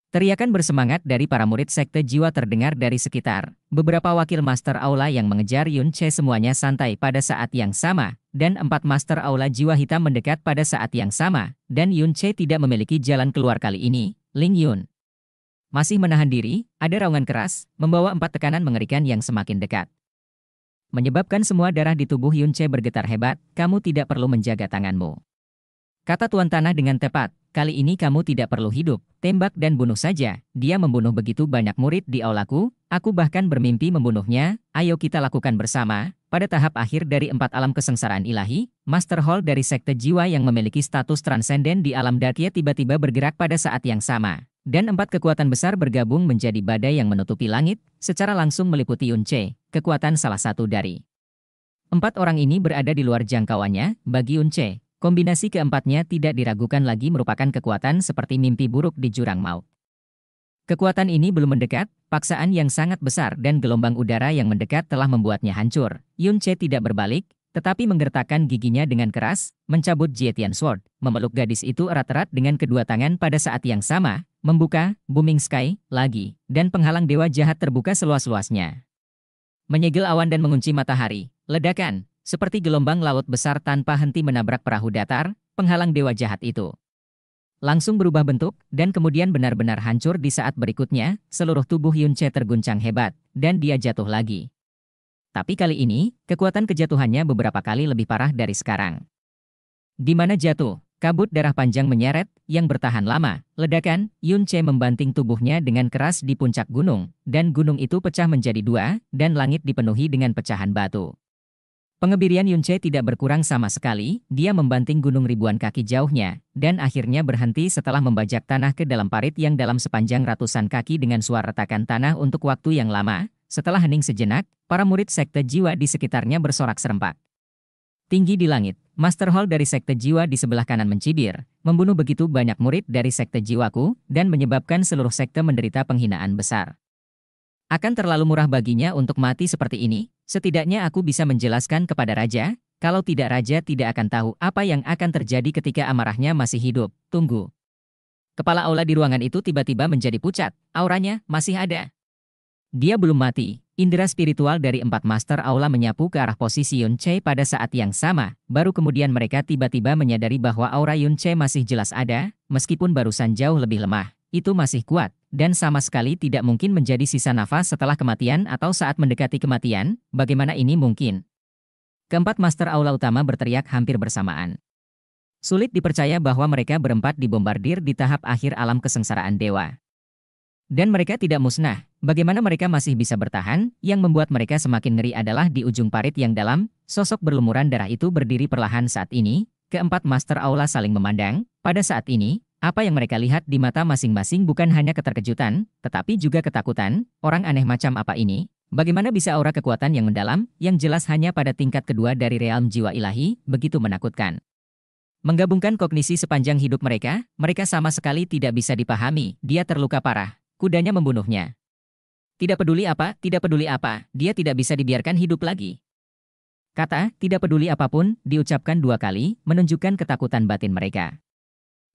Teriakan bersemangat dari para murid sekte jiwa terdengar dari sekitar. Beberapa wakil master aula yang mengejar Yun Che semuanya santai pada saat yang sama, dan empat master aula jiwa hitam mendekat pada saat yang sama, dan Yun Che tidak memiliki jalan keluar kali ini. Ling Yun masih menahan diri, ada raungan keras, membawa empat tekanan mengerikan yang semakin dekat. Menyebabkan semua darah di tubuh Yun Che bergetar hebat, kamu tidak perlu menjaga tanganmu. Kata Tuan Tanah dengan tepat, kali ini kamu tidak perlu hidup, tembak dan bunuh saja, dia membunuh begitu banyak murid di aulaku, aku bahkan bermimpi membunuhnya, ayo kita lakukan bersama. Pada tahap akhir dari empat alam kesengsaraan ilahi, Master Hall dari Sekte Jiwa yang memiliki status transenden di alam Darkie tiba-tiba bergerak pada saat yang sama. Dan empat kekuatan besar bergabung menjadi badai yang menutupi langit, secara langsung meliputi Yun Che, kekuatan salah satu dari. Empat orang ini berada di luar jangkauannya, bagi Yun Che. Kombinasi keempatnya tidak diragukan lagi merupakan kekuatan seperti mimpi buruk di jurang maut. Kekuatan ini belum mendekat, paksaan yang sangat besar dan gelombang udara yang mendekat telah membuatnya hancur. Yun Che tidak berbalik, tetapi menggertakkan giginya dengan keras, mencabut Jietian Sword, memeluk gadis itu erat-erat dengan kedua tangan pada saat yang sama, membuka Booming Sky lagi, dan penghalang dewa jahat terbuka seluas-luasnya. Menyegel awan dan mengunci matahari, ledakan. Seperti gelombang laut besar tanpa henti menabrak perahu datar, penghalang dewa jahat itu langsung berubah bentuk, dan kemudian benar-benar hancur di saat berikutnya, seluruh tubuh Yun Che terguncang hebat, dan dia jatuh lagi. Tapi kali ini, kekuatan kejatuhannya beberapa kali lebih parah dari sekarang. Di mana jatuh, kabut darah panjang menyeret, yang bertahan lama, ledakan, Yun Che membanting tubuhnya dengan keras di puncak gunung, dan gunung itu pecah menjadi dua, dan langit dipenuhi dengan pecahan batu. Pengebirian Yun Che tidak berkurang sama sekali, dia membanting gunung ribuan kaki jauhnya, dan akhirnya berhenti setelah membajak tanah ke dalam parit yang dalam sepanjang ratusan kaki dengan suara retakan tanah untuk waktu yang lama. Setelah hening sejenak, para murid sekte jiwa di sekitarnya bersorak serempak. Tinggi di langit, Master Hall dari sekte jiwa di sebelah kanan mencibir, membunuh begitu banyak murid dari sekte jiwaku, dan menyebabkan seluruh sekte menderita penghinaan besar. Akan terlalu murah baginya untuk mati seperti ini, setidaknya aku bisa menjelaskan kepada Raja, kalau tidak Raja tidak akan tahu apa yang akan terjadi ketika amarahnya masih hidup, tunggu. Kepala aula di ruangan itu tiba-tiba menjadi pucat, auranya masih ada. Dia belum mati, indera spiritual dari empat master aula menyapu ke arah posisi Yun Che pada saat yang sama, baru kemudian mereka tiba-tiba menyadari bahwa aura Yun Che masih jelas ada, meskipun barusan jauh lebih lemah, itu masih kuat. Dan sama sekali tidak mungkin menjadi sisa nafas setelah kematian atau saat mendekati kematian, bagaimana ini mungkin? Keempat master aula utama berteriak hampir bersamaan. Sulit dipercaya bahwa mereka berempat dibombardir di tahap akhir alam kesengsaraan dewa. Dan mereka tidak musnah, bagaimana mereka masih bisa bertahan, yang membuat mereka semakin ngeri adalah di ujung parit yang dalam, sosok berlumuran darah itu berdiri perlahan saat ini, keempat master aula saling memandang, pada saat ini, apa yang mereka lihat di mata masing-masing bukan hanya keterkejutan, tetapi juga ketakutan, orang aneh macam apa ini? Bagaimana bisa aura kekuatan yang mendalam, yang jelas hanya pada tingkat kedua dari realm jiwa ilahi, begitu menakutkan. Menggabungkan kognisi sepanjang hidup mereka, mereka sama sekali tidak bisa dipahami, dia terluka parah, kudanya membunuhnya. Tidak peduli apa, tidak peduli apa, dia tidak bisa dibiarkan hidup lagi. Kata, tidak peduli apapun, diucapkan dua kali, menunjukkan ketakutan batin mereka.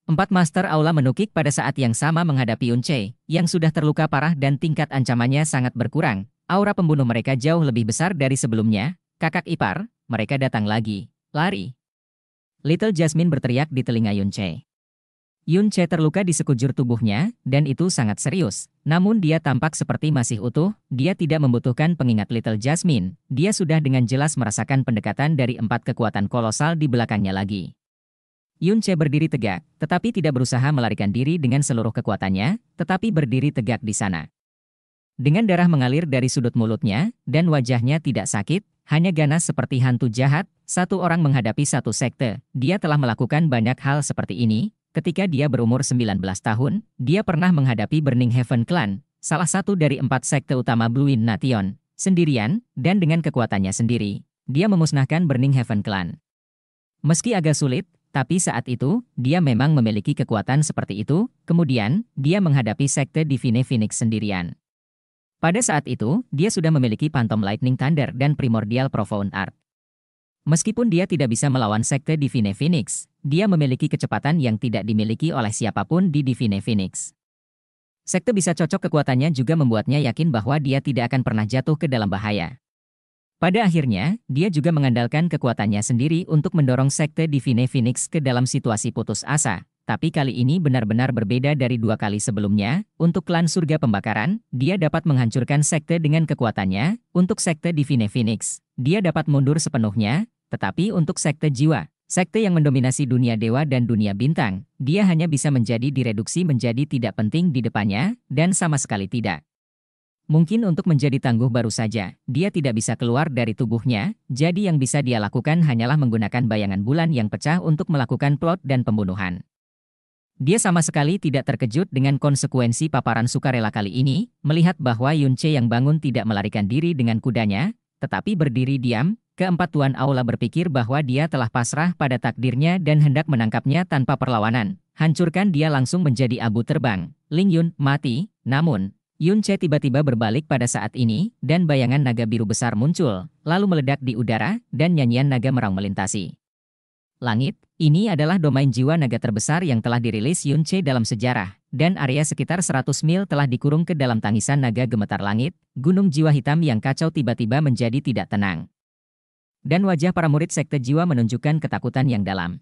Empat master aula menukik pada saat yang sama menghadapi Yun Che, yang sudah terluka parah dan tingkat ancamannya sangat berkurang. Aura pembunuh mereka jauh lebih besar dari sebelumnya. Kakak ipar, mereka datang lagi. Lari. Little Jasmine berteriak di telinga Yun Che. Yun Che terluka di sekujur tubuhnya, dan itu sangat serius. Namun dia tampak seperti masih utuh, dia tidak membutuhkan pengingat Little Jasmine. Dia sudah dengan jelas merasakan pendekatan dari empat kekuatan kolosal di belakangnya lagi. Yun Che berdiri tegak, tetapi tidak berusaha melarikan diri dengan seluruh kekuatannya, tetapi berdiri tegak di sana. Dengan darah mengalir dari sudut mulutnya, dan wajahnya tidak sakit, hanya ganas seperti hantu jahat, satu orang menghadapi satu sekte. Dia telah melakukan banyak hal seperti ini, ketika dia berumur sembilan belas tahun, dia pernah menghadapi Burning Heaven Clan, salah satu dari empat sekte utama Blue Wind Nation, sendirian, dan dengan kekuatannya sendiri. Dia memusnahkan Burning Heaven Clan. Meski agak sulit, tapi saat itu, dia memang memiliki kekuatan seperti itu, kemudian, dia menghadapi sekte Divine Phoenix sendirian. Pada saat itu, dia sudah memiliki Phantom Lightning Thunder dan Primordial Profound Art. Meskipun dia tidak bisa melawan sekte Divine Phoenix, dia memiliki kecepatan yang tidak dimiliki oleh siapapun di Divine Phoenix. Sekte bisa cocok kekuatannya juga membuatnya yakin bahwa dia tidak akan pernah jatuh ke dalam bahaya. Pada akhirnya, dia juga mengandalkan kekuatannya sendiri untuk mendorong sekte Divine Phoenix ke dalam situasi putus asa. Tapi kali ini benar-benar berbeda dari dua kali sebelumnya. Untuk klan surga pembakaran, dia dapat menghancurkan sekte dengan kekuatannya. Untuk sekte Divine Phoenix, dia dapat mundur sepenuhnya. Tetapi untuk sekte jiwa, sekte yang mendominasi dunia dewa dan dunia bintang, dia hanya bisa menjadi direduksi menjadi tidak penting di depannya, dan sama sekali tidak. Mungkin untuk menjadi tangguh baru saja, dia tidak bisa keluar dari tubuhnya, jadi yang bisa dia lakukan hanyalah menggunakan bayangan bulan yang pecah untuk melakukan plot dan pembunuhan. Dia sama sekali tidak terkejut dengan konsekuensi paparan sukarela kali ini, melihat bahwa Yun Che yang bangun tidak melarikan diri dengan kudanya, tetapi berdiri diam. Keempat Tuan Aula berpikir bahwa dia telah pasrah pada takdirnya dan hendak menangkapnya tanpa perlawanan. Hancurkan dia langsung menjadi abu terbang. Ling Yun mati, namun Yun Che tiba-tiba berbalik pada saat ini, dan bayangan naga biru besar muncul, lalu meledak di udara, dan nyanyian naga merang melintasi langit. Ini adalah domain jiwa naga terbesar yang telah dirilis Yun Che dalam sejarah, dan area sekitar seratus mil telah dikurung ke dalam tangisan naga gemetar langit. Gunung jiwa hitam yang kacau tiba-tiba menjadi tidak tenang, dan wajah para murid sekte jiwa menunjukkan ketakutan yang dalam.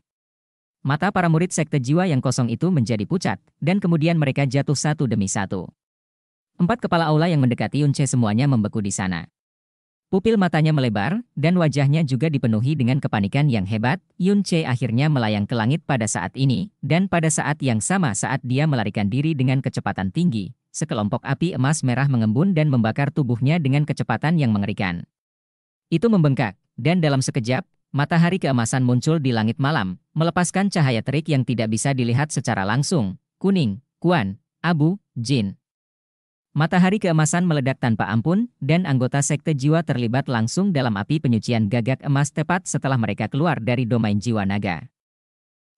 Mata para murid sekte jiwa yang kosong itu menjadi pucat, dan kemudian mereka jatuh satu demi satu. Empat kepala aula yang mendekati Yun Che semuanya membeku di sana. Pupil matanya melebar, dan wajahnya juga dipenuhi dengan kepanikan yang hebat. Yun Che akhirnya melayang ke langit pada saat ini, dan pada saat yang sama saat dia melarikan diri dengan kecepatan tinggi, sekelompok api emas merah mengembun dan membakar tubuhnya dengan kecepatan yang mengerikan. Itu membengkak, dan dalam sekejap, matahari keemasan muncul di langit malam, melepaskan cahaya terik yang tidak bisa dilihat secara langsung, kuning, kuan, abu, jin. Matahari keemasan meledak tanpa ampun, dan anggota sekte jiwa terlibat langsung dalam api penyucian gagak emas tepat setelah mereka keluar dari domain jiwa naga.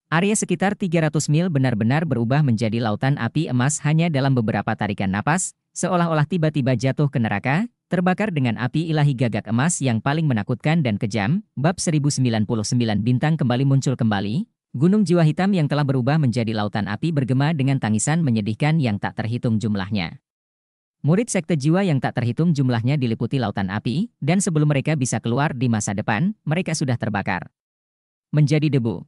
Area sekitar tiga ratus mil benar-benar berubah menjadi lautan api emas hanya dalam beberapa tarikan napas, seolah-olah tiba-tiba jatuh ke neraka, terbakar dengan api ilahi gagak emas yang paling menakutkan dan kejam. Bab seribu sembilan puluh sembilan bintang kembali muncul kembali. Gunung jiwa hitam yang telah berubah menjadi lautan api bergema dengan tangisan menyedihkan yang tak terhitung jumlahnya. Murid sekte jiwa yang tak terhitung jumlahnya diliputi lautan api, dan sebelum mereka bisa keluar di masa depan, mereka sudah terbakar menjadi debu.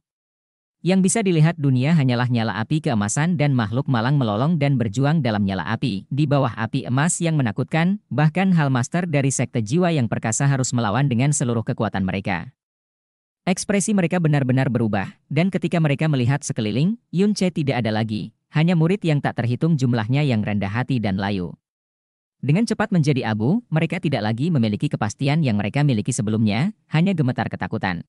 Yang bisa dilihat dunia hanyalah nyala api keemasan dan makhluk malang melolong dan berjuang dalam nyala api. Di bawah api emas yang menakutkan, bahkan hal master dari sekte jiwa yang perkasa harus melawan dengan seluruh kekuatan mereka. Ekspresi mereka benar-benar berubah, dan ketika mereka melihat sekeliling, Yun Che tidak ada lagi, hanya murid yang tak terhitung jumlahnya yang rendah hati dan layu. Dengan cepat menjadi abu, mereka tidak lagi memiliki kepastian yang mereka miliki sebelumnya, hanya gemetar ketakutan.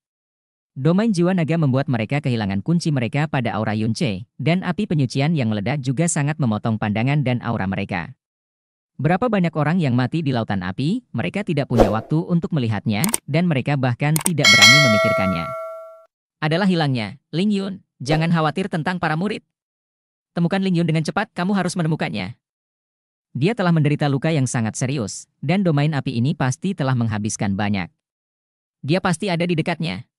Domain jiwa naga membuat mereka kehilangan kunci mereka pada aura Yun Che, dan api penyucian yang meledak juga sangat memotong pandangan dan aura mereka. Berapa banyak orang yang mati di lautan api, mereka tidak punya waktu untuk melihatnya, dan mereka bahkan tidak berani memikirkannya. Adalah hilangnya, Ling Yun, jangan khawatir tentang para murid. Temukan Ling Yun dengan cepat, kamu harus menemukannya. Dia telah menderita luka yang sangat serius, dan domain api ini pasti telah menghabiskan banyak. Dia pasti ada di dekatnya.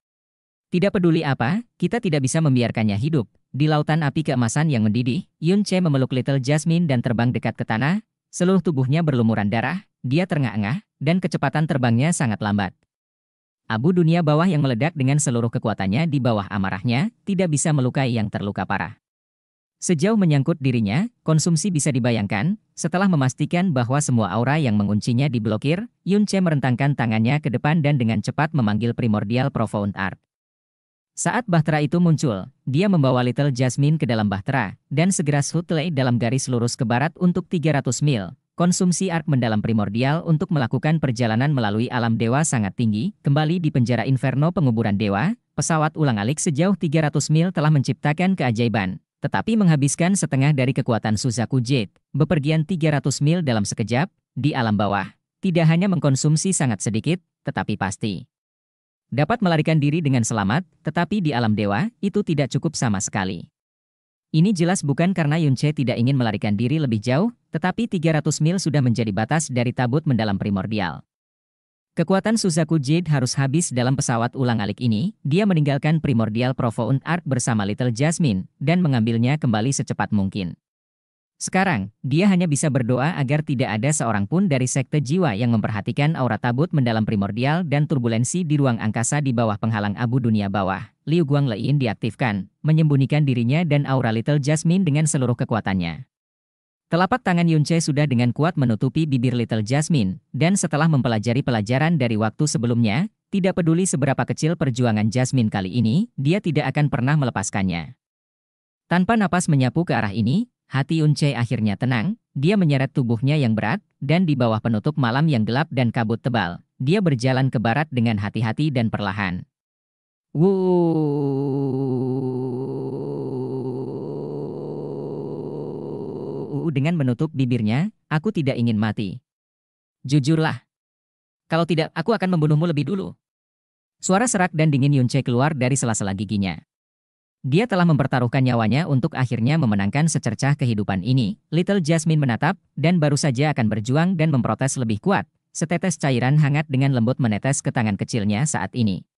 Tidak peduli apa, kita tidak bisa membiarkannya hidup. Di lautan api keemasan yang mendidih, Yun Che memeluk Little Jasmine dan terbang dekat ke tanah. Seluruh tubuhnya berlumuran darah, dia terengah-engah, dan kecepatan terbangnya sangat lambat. Abu dunia bawah yang meledak dengan seluruh kekuatannya di bawah amarahnya, tidak bisa melukai yang terluka parah. Sejauh menyangkut dirinya, konsumsi bisa dibayangkan. Setelah memastikan bahwa semua aura yang menguncinya diblokir, Yun Che merentangkan tangannya ke depan dan dengan cepat memanggil Primordial Profound Art. Saat bahtera itu muncul, dia membawa Little Jasmine ke dalam bahtera, dan segera sutlei dalam garis lurus ke barat untuk tiga ratus mil. Konsumsi ark mendalam primordial untuk melakukan perjalanan melalui alam dewa sangat tinggi, kembali di penjara inferno penguburan dewa. Pesawat ulang-alik sejauh tiga ratus mil telah menciptakan keajaiban, tetapi menghabiskan setengah dari kekuatan Suzaku Jade. Bepergian tiga ratus mil dalam sekejap, di alam bawah, tidak hanya mengkonsumsi sangat sedikit, tetapi pasti dapat melarikan diri dengan selamat, tetapi di alam dewa, itu tidak cukup sama sekali. Ini jelas bukan karena Yun Che tidak ingin melarikan diri lebih jauh, tetapi tiga ratus mil sudah menjadi batas dari tabut mendalam primordial. Kekuatan Suzaku Jade harus habis dalam pesawat ulang-alik ini. Dia meninggalkan Primordial Profound Art bersama Little Jasmine, dan mengambilnya kembali secepat mungkin. Sekarang, dia hanya bisa berdoa agar tidak ada seorang pun dari sekte jiwa yang memperhatikan aura tabut mendalam primordial dan turbulensi di ruang angkasa di bawah penghalang abu dunia bawah. Liu Guanglei diaktifkan, menyembunyikan dirinya dan aura Little Jasmine dengan seluruh kekuatannya. Telapak tangan Yun Che sudah dengan kuat menutupi bibir Little Jasmine, dan setelah mempelajari pelajaran dari waktu sebelumnya, tidak peduli seberapa kecil perjuangan Jasmine kali ini, dia tidak akan pernah melepaskannya. Tanpa napas menyapu ke arah ini, hati Yun Che akhirnya tenang, dia menyeret tubuhnya yang berat, dan di bawah penutup malam yang gelap dan kabut tebal, dia berjalan ke barat dengan hati-hati dan perlahan. Wuuu, dengan menutup bibirnya, aku tidak ingin mati. Jujurlah. Kalau tidak, aku akan membunuhmu lebih dulu. Suara serak dan dingin Yun Che keluar dari sela-sela giginya. Dia telah mempertaruhkan nyawanya untuk akhirnya memenangkan secercah kehidupan ini. Little Jasmine menatap, dan baru saja akan berjuang dan memprotes lebih kuat. Setetes cairan hangat dengan lembut menetes ke tangan kecilnya saat ini.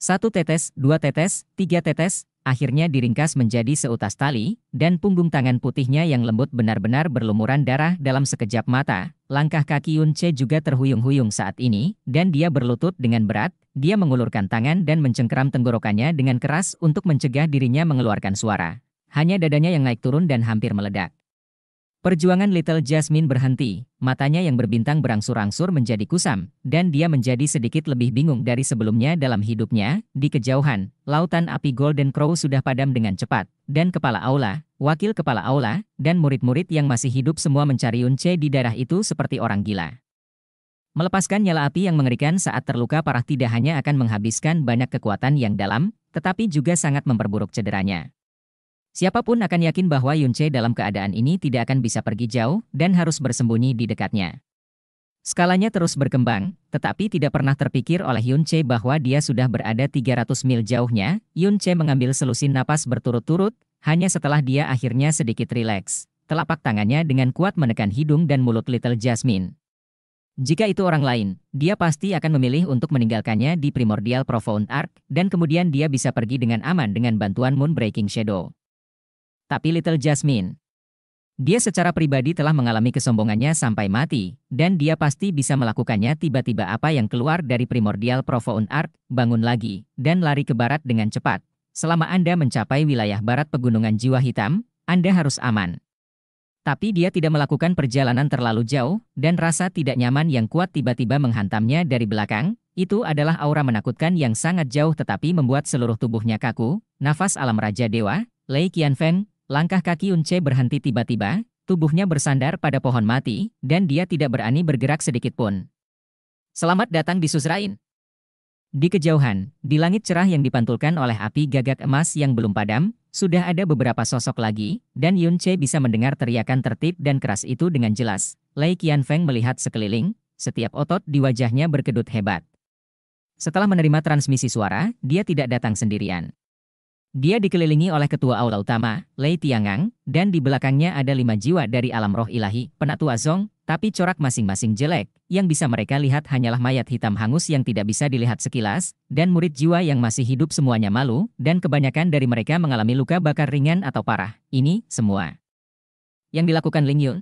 Satu tetes, dua tetes, tiga tetes, akhirnya diringkas menjadi seutas tali, dan punggung tangan putihnya yang lembut benar-benar berlumuran darah dalam sekejap mata. Langkah kaki Yun Che juga terhuyung-huyung saat ini, dan dia berlutut dengan berat. Dia mengulurkan tangan dan mencengkeram tenggorokannya dengan keras untuk mencegah dirinya mengeluarkan suara. Hanya dadanya yang naik turun dan hampir meledak. Perjuangan Little Jasmine berhenti, matanya yang berbintang berangsur-angsur menjadi kusam, dan dia menjadi sedikit lebih bingung dari sebelumnya dalam hidupnya. Di kejauhan, lautan api Golden Crow sudah padam dengan cepat, dan kepala aula, wakil kepala aula, dan murid-murid yang masih hidup semua mencari Yun Che di daerah itu seperti orang gila. Melepaskan nyala api yang mengerikan saat terluka parah tidak hanya akan menghabiskan banyak kekuatan yang dalam, tetapi juga sangat memperburuk cederanya. Siapapun akan yakin bahwa Yun Che dalam keadaan ini tidak akan bisa pergi jauh dan harus bersembunyi di dekatnya. Skalanya terus berkembang, tetapi tidak pernah terpikir oleh Yun Che bahwa dia sudah berada tiga ratus mil jauhnya. Yun Che mengambil selusin napas berturut-turut, hanya setelah dia akhirnya sedikit rileks. Telapak tangannya dengan kuat menekan hidung dan mulut Little Jasmine. Jika itu orang lain, dia pasti akan memilih untuk meninggalkannya di Primordial Profound Art, dan kemudian dia bisa pergi dengan aman dengan bantuan Moon Breaking Shadow. Tapi Little Jasmine, dia secara pribadi telah mengalami kesombongannya sampai mati, dan dia pasti bisa melakukannya. Tiba-tiba apa yang keluar dari Primordial Profound Art, bangun lagi, dan lari ke barat dengan cepat. Selama Anda mencapai wilayah barat pegunungan jiwa hitam, Anda harus aman. Tapi dia tidak melakukan perjalanan terlalu jauh, dan rasa tidak nyaman yang kuat tiba-tiba menghantamnya dari belakang. Itu adalah aura menakutkan yang sangat jauh tetapi membuat seluruh tubuhnya kaku. Nafas alam Raja Dewa, Lei Qianfeng. Langkah kaki Yun Che berhenti tiba-tiba, tubuhnya bersandar pada pohon mati, dan dia tidak berani bergerak sedikitpun. Selamat datang di Suzerain. Di kejauhan, di langit cerah yang dipantulkan oleh api gagak emas yang belum padam, sudah ada beberapa sosok lagi, dan Yun Che bisa mendengar teriakan tertib dan keras itu dengan jelas. Lei Qianfeng melihat sekeliling, setiap otot di wajahnya berkedut hebat. Setelah menerima transmisi suara, dia tidak datang sendirian. Dia dikelilingi oleh ketua aula utama, Lei Tiangang, dan di belakangnya ada lima jiwa dari alam roh ilahi, penatua Zong, tapi corak masing-masing jelek, yang bisa mereka lihat hanyalah mayat hitam hangus yang tidak bisa dilihat sekilas, dan murid jiwa yang masih hidup semuanya malu, dan kebanyakan dari mereka mengalami luka bakar ringan atau parah. Ini semua yang dilakukan Ling Yun.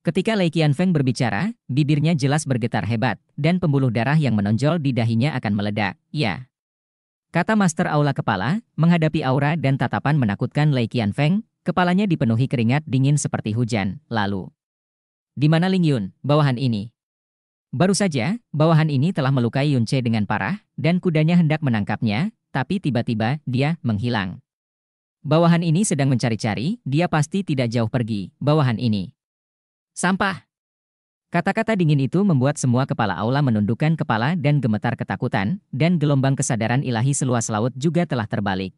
Ketika Lei Qianfeng berbicara, bibirnya jelas bergetar hebat, dan pembuluh darah yang menonjol di dahinya akan meledak. Ya. Kata Master Aula Kepala, menghadapi aura dan tatapan menakutkan Lei Qianfeng, kepalanya dipenuhi keringat dingin seperti hujan. Lalu, di mana Ling Yun, bawahan ini? Baru saja, bawahan ini telah melukai Yun Che dengan parah, dan kudanya hendak menangkapnya, tapi tiba-tiba dia menghilang. Bawahan ini sedang mencari-cari, dia pasti tidak jauh pergi. Bawahan ini. Sampah. Kata-kata dingin itu membuat semua kepala aula menundukkan kepala dan gemetar ketakutan, dan gelombang kesadaran ilahi seluas laut juga telah terbalik.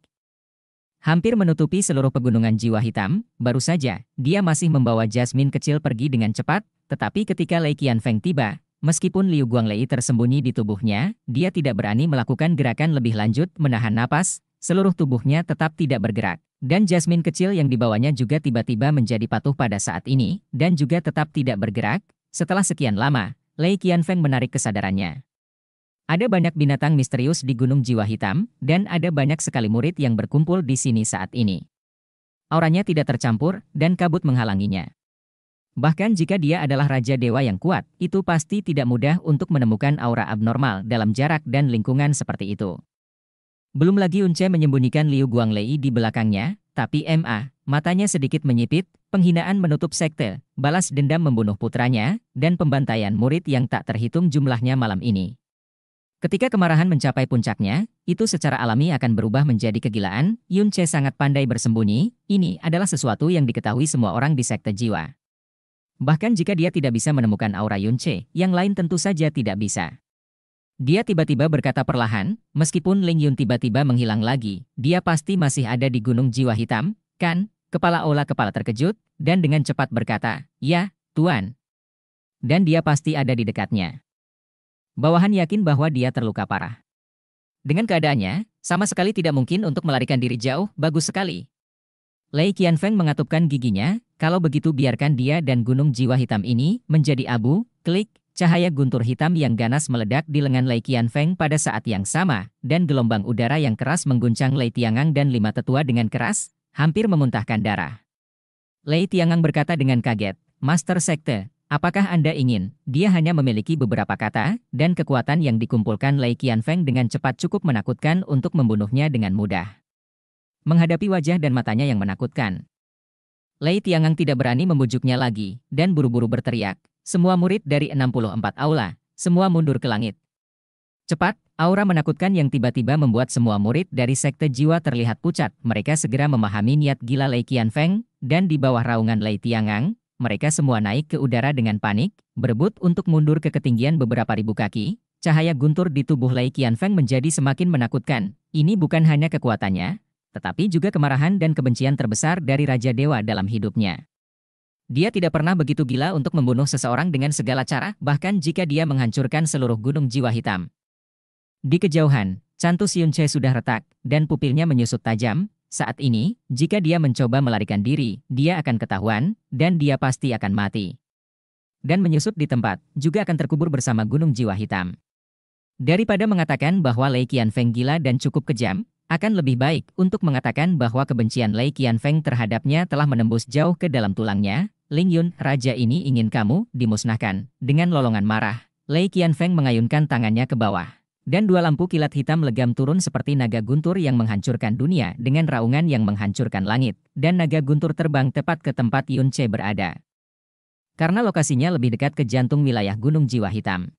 Hampir menutupi seluruh pegunungan jiwa hitam, baru saja, dia masih membawa Jasmine kecil pergi dengan cepat, tetapi ketika Lei Qianfeng tiba, meskipun Liu Guanglei tersembunyi di tubuhnya, dia tidak berani melakukan gerakan lebih lanjut menahan napas, seluruh tubuhnya tetap tidak bergerak. Dan Jasmine kecil yang dibawanya juga tiba-tiba menjadi patuh pada saat ini, dan juga tetap tidak bergerak. Setelah sekian lama, Lei Qianfeng menarik kesadarannya. Ada banyak binatang misterius di Gunung Jiwa Hitam, dan ada banyak sekali murid yang berkumpul di sini saat ini. auranya tidak tercampur dan kabut menghalanginya. Bahkan jika dia adalah raja dewa yang kuat, itu pasti tidak mudah untuk menemukan aura abnormal dalam jarak dan lingkungan seperti itu. Belum lagi Yun Che menyembunyikan Liu Guanglei di belakangnya, tapi M A, matanya sedikit menyipit, penghinaan menutup sekte, balas dendam membunuh putranya, dan pembantaian murid yang tak terhitung jumlahnya malam ini. Ketika kemarahan mencapai puncaknya, itu secara alami akan berubah menjadi kegilaan. Yun Che sangat pandai bersembunyi, ini adalah sesuatu yang diketahui semua orang di sekte jiwa. Bahkan jika dia tidak bisa menemukan aura Yun Che, yang lain tentu saja tidak bisa. Dia tiba-tiba berkata perlahan, meskipun Ling Yun tiba-tiba menghilang lagi, dia pasti masih ada di Gunung Jiwa Hitam, kan? Kepala Ola kepala terkejut, dan dengan cepat berkata, ya, Tuan. Dan dia pasti ada di dekatnya. Bawahan yakin bahwa dia terluka parah. Dengan keadaannya, sama sekali tidak mungkin untuk melarikan diri jauh, bagus sekali. Lei Qianfeng mengatupkan giginya, kalau begitu biarkan dia dan Gunung Jiwa Hitam ini menjadi abu, klik, cahaya guntur hitam yang ganas meledak di lengan Lei Qianfeng pada saat yang sama, dan gelombang udara yang keras mengguncang Lei Tiangang dan lima tetua dengan keras, hampir memuntahkan darah. Lei Tiangang berkata dengan kaget, Master Sekte, apakah Anda ingin? Dia hanya memiliki beberapa kata, dan kekuatan yang dikumpulkan Lei Qianfeng dengan cepat cukup menakutkan untuk membunuhnya dengan mudah. Menghadapi wajah dan matanya yang menakutkan, Lei Tiangang tidak berani membujuknya lagi, dan buru-buru berteriak, semua murid dari enam puluh empat aula, semua mundur ke langit. Cepat, aura menakutkan yang tiba-tiba membuat semua murid dari sekte jiwa terlihat pucat. Mereka segera memahami niat gila Lei Qianfeng, dan di bawah raungan Lei Tiangang, mereka semua naik ke udara dengan panik, berebut untuk mundur ke ketinggian beberapa ribu kaki. Cahaya guntur di tubuh Lei Qianfeng menjadi semakin menakutkan. Ini bukan hanya kekuatannya, tetapi juga kemarahan dan kebencian terbesar dari Raja Dewa dalam hidupnya. Dia tidak pernah begitu gila untuk membunuh seseorang dengan segala cara, bahkan jika dia menghancurkan seluruh gunung jiwa hitam. Di kejauhan, cantus Yun Che sudah retak, dan pupilnya menyusut tajam. Saat ini, jika dia mencoba melarikan diri, dia akan ketahuan, dan dia pasti akan mati. Dan menyusut di tempat, juga akan terkubur bersama gunung jiwa hitam. Daripada mengatakan bahwa Lei Qianfeng gila dan cukup kejam, akan lebih baik untuk mengatakan bahwa kebencian Lei Qianfeng terhadapnya telah menembus jauh ke dalam tulangnya. Ling Yun, raja ini ingin kamu dimusnahkan. Dengan lolongan marah, Lei Qianfeng mengayunkan tangannya ke bawah. Dan dua lampu kilat hitam legam turun seperti naga guntur yang menghancurkan dunia dengan raungan yang menghancurkan langit. Dan naga guntur terbang tepat ke tempat Yun Che berada. Karena lokasinya lebih dekat ke jantung wilayah Gunung Jiwa Hitam.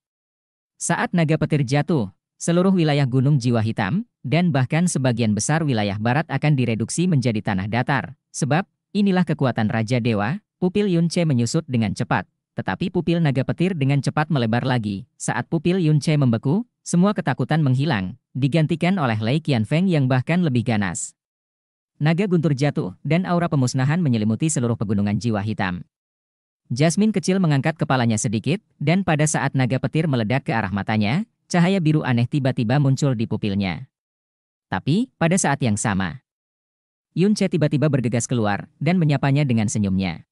Saat naga petir jatuh, seluruh wilayah Gunung Jiwa Hitam, dan bahkan sebagian besar wilayah barat akan direduksi menjadi tanah datar. Sebab, inilah kekuatan Raja Dewa, pupil Yun Che menyusut dengan cepat. Tetapi pupil naga petir dengan cepat melebar lagi. Saat pupil Yun Che membeku, semua ketakutan menghilang, digantikan oleh Lei Qianfeng yang bahkan lebih ganas. Naga guntur jatuh, dan aura pemusnahan menyelimuti seluruh pegunungan Jiwa Hitam. Jasmine kecil mengangkat kepalanya sedikit, dan pada saat naga petir meledak ke arah matanya, cahaya biru aneh tiba-tiba muncul di pupilnya. Tapi, pada saat yang sama, Yun Che tiba-tiba bergegas keluar, dan menyapanya dengan senyumnya.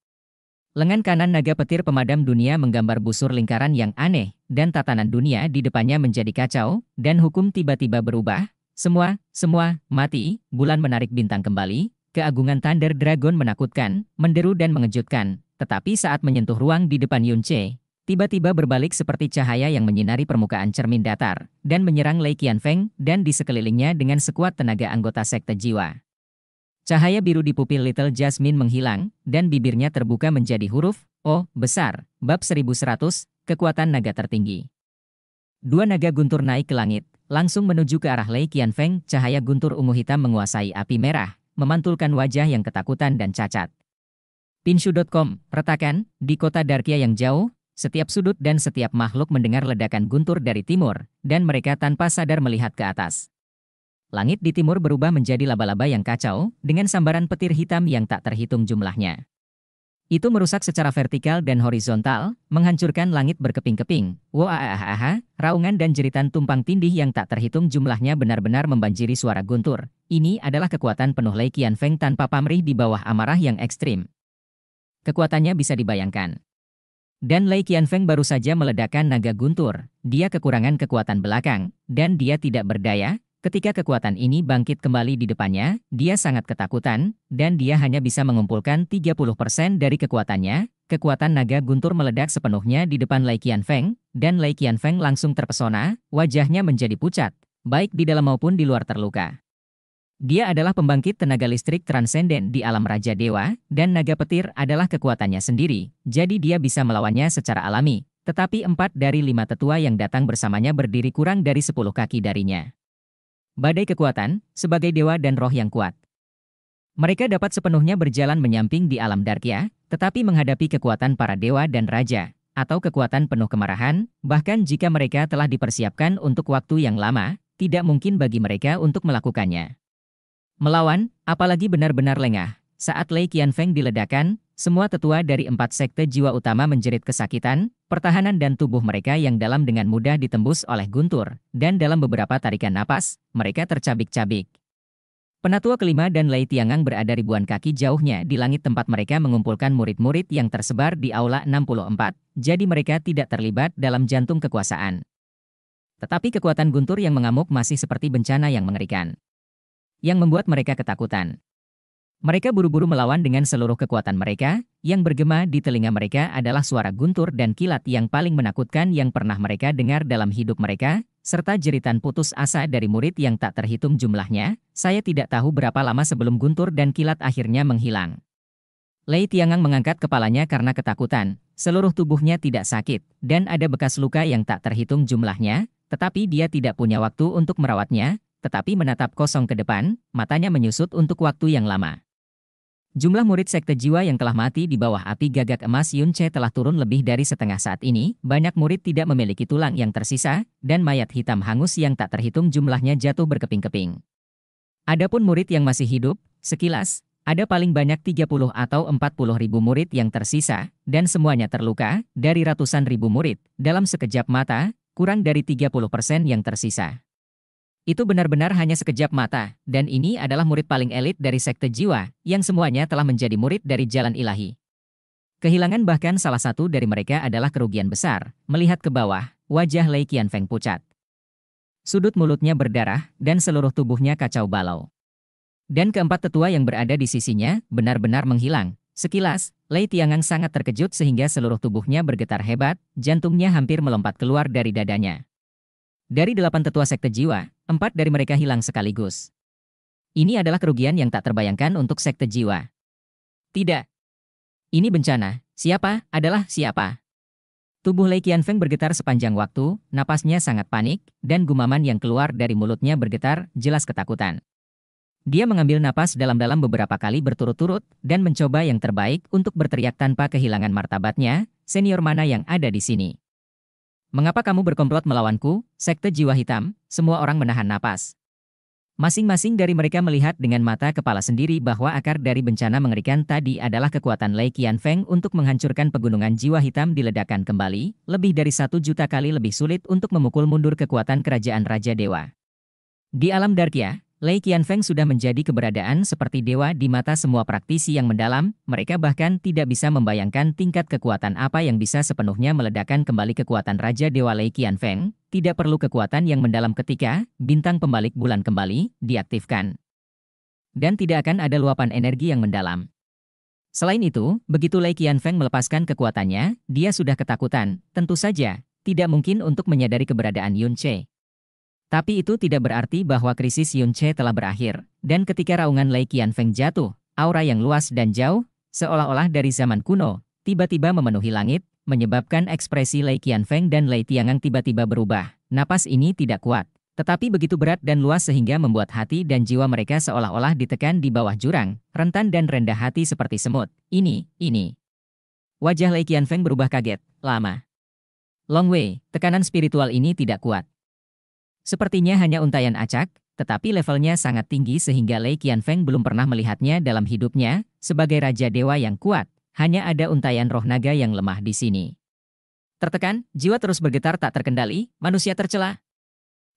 Lengan kanan naga petir pemadam dunia menggambar busur lingkaran yang aneh, dan tatanan dunia di depannya menjadi kacau, dan hukum tiba-tiba berubah. Semua, semua, mati. Bulan menarik bintang kembali, keagungan Thunder Dragon menakutkan, menderu dan mengejutkan. Tetapi saat menyentuh ruang di depan Yun Che, tiba-tiba berbalik seperti cahaya yang menyinari permukaan cermin datar, dan menyerang Lei Qianfeng dan di sekelilingnya dengan sekuat tenaga anggota sekte jiwa. Cahaya biru di pupil Little Jasmine menghilang, dan bibirnya terbuka menjadi huruf O besar, bab seribu seratus, kekuatan naga tertinggi. Dua naga guntur naik ke langit, langsung menuju ke arah Lei Qianfeng. Cahaya guntur ungu hitam menguasai api merah, memantulkan wajah yang ketakutan dan cacat. Pinshu titik com, retakan, di kota Darkia yang jauh, setiap sudut dan setiap makhluk mendengar ledakan guntur dari timur, dan mereka tanpa sadar melihat ke atas. Langit di timur berubah menjadi laba-laba yang kacau, dengan sambaran petir hitam yang tak terhitung jumlahnya. Itu merusak secara vertikal dan horizontal, menghancurkan langit berkeping-keping. Waaah, raungan dan jeritan tumpang tindih yang tak terhitung jumlahnya benar-benar membanjiri suara guntur. Ini adalah kekuatan penuh Lei Qianfeng tanpa pamrih di bawah amarah yang ekstrim. Kekuatannya bisa dibayangkan. Dan Lei Qianfeng baru saja meledakkan naga guntur. Dia kekurangan kekuatan belakang, dan dia tidak berdaya. Ketika kekuatan ini bangkit kembali di depannya, dia sangat ketakutan, dan dia hanya bisa mengumpulkan tiga puluh persen dari kekuatannya. Kekuatan naga guntur meledak sepenuhnya di depan Lei Qianfeng, dan Lei Qianfeng langsung terpesona, wajahnya menjadi pucat, baik di dalam maupun di luar terluka. Dia adalah pembangkit tenaga listrik transenden di alam Raja Dewa, dan naga petir adalah kekuatannya sendiri, jadi dia bisa melawannya secara alami. Tetapi empat dari lima tetua yang datang bersamanya berdiri kurang dari sepuluh kaki darinya. Badai kekuatan, sebagai dewa dan roh yang kuat. Mereka dapat sepenuhnya berjalan menyamping di alam Darkia, tetapi menghadapi kekuatan para dewa dan raja, atau kekuatan penuh kemarahan, bahkan jika mereka telah dipersiapkan untuk waktu yang lama, tidak mungkin bagi mereka untuk melakukannya. Melawan, apalagi benar-benar lengah. Saat Lei Qianfeng diledakan, semua tetua dari empat sekte jiwa utama menjerit kesakitan, pertahanan dan tubuh mereka yang dalam dengan mudah ditembus oleh guntur, dan dalam beberapa tarikan napas, mereka tercabik-cabik. Penatua kelima dan Lei Tiangang berada ribuan kaki jauhnya di langit tempat mereka mengumpulkan murid-murid yang tersebar di Aula enam puluh empat, jadi mereka tidak terlibat dalam jantung kekuasaan. Tetapi kekuatan guntur yang mengamuk masih seperti bencana yang mengerikan, yang membuat mereka ketakutan. Mereka buru-buru melawan dengan seluruh kekuatan mereka, yang bergema di telinga mereka adalah suara guntur dan kilat yang paling menakutkan yang pernah mereka dengar dalam hidup mereka, serta jeritan putus asa dari murid yang tak terhitung jumlahnya, saya tidak tahu berapa lama sebelum guntur dan kilat akhirnya menghilang. Lei Tiangang mengangkat kepalanya karena ketakutan, seluruh tubuhnya tidak sakit, dan ada bekas luka yang tak terhitung jumlahnya, tetapi dia tidak punya waktu untuk merawatnya, tetapi menatap kosong ke depan, matanya menyusut untuk waktu yang lama. Jumlah murid sekte jiwa yang telah mati di bawah api gagak emas Yun Che telah turun lebih dari setengah saat ini, banyak murid tidak memiliki tulang yang tersisa, dan mayat hitam hangus yang tak terhitung jumlahnya jatuh berkeping-keping. Adapun murid yang masih hidup, sekilas, ada paling banyak tiga puluh atau empat puluh ribu murid yang tersisa, dan semuanya terluka, dari ratusan ribu murid, dalam sekejap mata, kurang dari tiga puluh persen yang tersisa. Itu benar-benar hanya sekejap mata, dan ini adalah murid paling elit dari sekte jiwa, yang semuanya telah menjadi murid dari jalan ilahi. Kehilangan bahkan salah satu dari mereka adalah kerugian besar, melihat ke bawah, wajah Lei Qianfeng pucat. Sudut mulutnya berdarah, dan seluruh tubuhnya kacau balau. Dan keempat tetua yang berada di sisinya, benar-benar menghilang. Sekilas, Lei Tiangang sangat terkejut sehingga seluruh tubuhnya bergetar hebat, jantungnya hampir melompat keluar dari dadanya. Dari delapan tetua sekte jiwa, empat dari mereka hilang sekaligus. Ini adalah kerugian yang tak terbayangkan untuk sekte jiwa. Tidak. Ini bencana. Siapa adalah siapa? Tubuh Lei Qianfeng bergetar sepanjang waktu, napasnya sangat panik, dan gumaman yang keluar dari mulutnya bergetar, jelas ketakutan. Dia mengambil napas dalam-dalam beberapa kali berturut-turut, dan mencoba yang terbaik untuk berteriak tanpa kehilangan martabatnya, senior mana yang ada di sini. Mengapa kamu berkomplot melawanku, sekte jiwa hitam? Semua orang menahan napas. Masing-masing dari mereka melihat dengan mata kepala sendiri bahwa akar dari bencana mengerikan tadi adalah kekuatan Lei Qianfeng untuk menghancurkan pegunungan jiwa hitam diledakkan kembali, lebih dari satu juta kali lebih sulit untuk memukul mundur kekuatan kerajaan Raja Dewa. Di alam Darkia, Lei Qianfeng sudah menjadi keberadaan seperti dewa di mata semua praktisi yang mendalam, mereka bahkan tidak bisa membayangkan tingkat kekuatan apa yang bisa sepenuhnya meledakkan kembali kekuatan Raja Dewa Lei Qianfeng, tidak perlu kekuatan yang mendalam ketika bintang pembalik bulan kembali diaktifkan. Dan tidak akan ada luapan energi yang mendalam. Selain itu, begitu Lei Qianfeng melepaskan kekuatannya, dia sudah ketakutan, tentu saja, tidak mungkin untuk menyadari keberadaan Yun Che. Tapi itu tidak berarti bahwa krisis Yun Che telah berakhir, dan ketika raungan Lei Qianfeng jatuh, aura yang luas dan jauh, seolah-olah dari zaman kuno, tiba-tiba memenuhi langit, menyebabkan ekspresi Lei Qianfeng dan Lei Tiangang tiba-tiba berubah. Napas ini tidak kuat, tetapi begitu berat dan luas sehingga membuat hati dan jiwa mereka seolah-olah ditekan di bawah jurang, rentan dan rendah hati seperti semut. Ini, ini. Wajah Lei Qianfeng berubah kaget, lama. Long Wei, tekanan spiritual ini tidak kuat. Sepertinya hanya untaian acak, tetapi levelnya sangat tinggi sehingga Lei Qianfeng belum pernah melihatnya dalam hidupnya, sebagai Raja Dewa yang kuat, hanya ada untaian roh naga yang lemah di sini. Tertekan, jiwa terus bergetar tak terkendali, manusia tercela.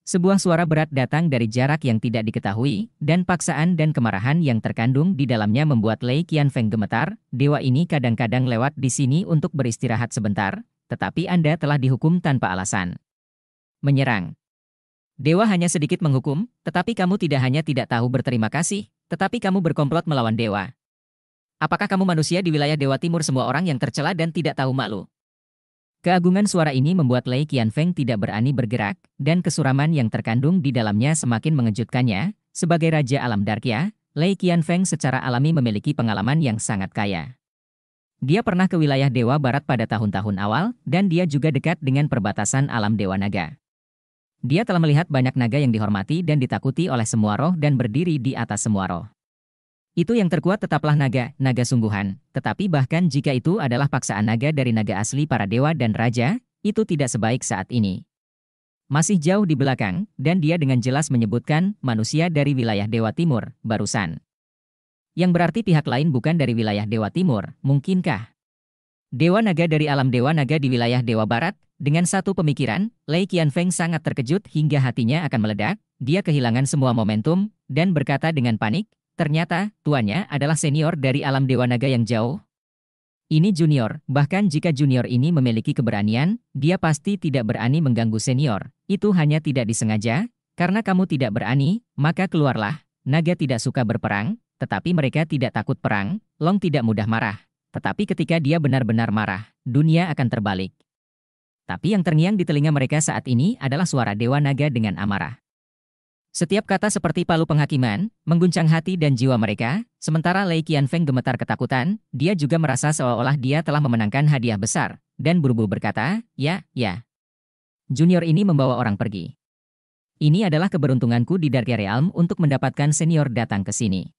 Sebuah suara berat datang dari jarak yang tidak diketahui, dan paksaan dan kemarahan yang terkandung di dalamnya membuat Lei Qianfeng gemetar, dewa ini kadang-kadang lewat di sini untuk beristirahat sebentar, tetapi Anda telah dihukum tanpa alasan. Menyerang. Dewa hanya sedikit menghukum, tetapi kamu tidak hanya tidak tahu berterima kasih, tetapi kamu berkomplot melawan dewa. Apakah kamu manusia di wilayah Dewa Timur semua orang yang tercela dan tidak tahu malu? Keagungan suara ini membuat Lei Qianfeng tidak berani bergerak, dan kesuraman yang terkandung di dalamnya semakin mengejutkannya. Sebagai Raja Alam Darkia, Lei Qianfeng secara alami memiliki pengalaman yang sangat kaya. Dia pernah ke wilayah Dewa Barat pada tahun-tahun awal, dan dia juga dekat dengan perbatasan alam Dewa Naga. Dia telah melihat banyak naga yang dihormati dan ditakuti oleh semua roh dan berdiri di atas semua roh. Itu yang terkuat tetaplah naga, naga sungguhan, tetapi bahkan jika itu adalah paksaan naga dari naga asli para dewa dan raja, itu tidak sebaik saat ini. Masih jauh di belakang, dan dia dengan jelas menyebutkan manusia dari wilayah Dewa Timur, barusan. Yang berarti pihak lain bukan dari wilayah Dewa Timur, mungkinkah? Dewa Naga dari alam Dewa Naga di wilayah Dewa Barat, dengan satu pemikiran, Lei Qianfeng sangat terkejut hingga hatinya akan meledak, dia kehilangan semua momentum, dan berkata dengan panik, ternyata, tuannya adalah senior dari alam Dewa Naga yang jauh. Ini junior, bahkan jika junior ini memiliki keberanian, dia pasti tidak berani mengganggu senior, itu hanya tidak disengaja, karena kamu tidak berani, maka keluarlah, naga tidak suka berperang. Tetapi mereka tidak takut perang, Long tidak mudah marah. Tetapi ketika dia benar-benar marah, dunia akan terbalik. Tapi yang terngiang di telinga mereka saat ini adalah suara Dewa Naga dengan amarah. Setiap kata seperti palu penghakiman, mengguncang hati dan jiwa mereka, sementara Lei Qianfeng gemetar ketakutan, dia juga merasa seolah-olah dia telah memenangkan hadiah besar, dan buru-buru berkata, ya, ya. Junior ini membawa orang pergi. Ini adalah keberuntunganku di Dark Realm untuk mendapatkan senior datang ke sini.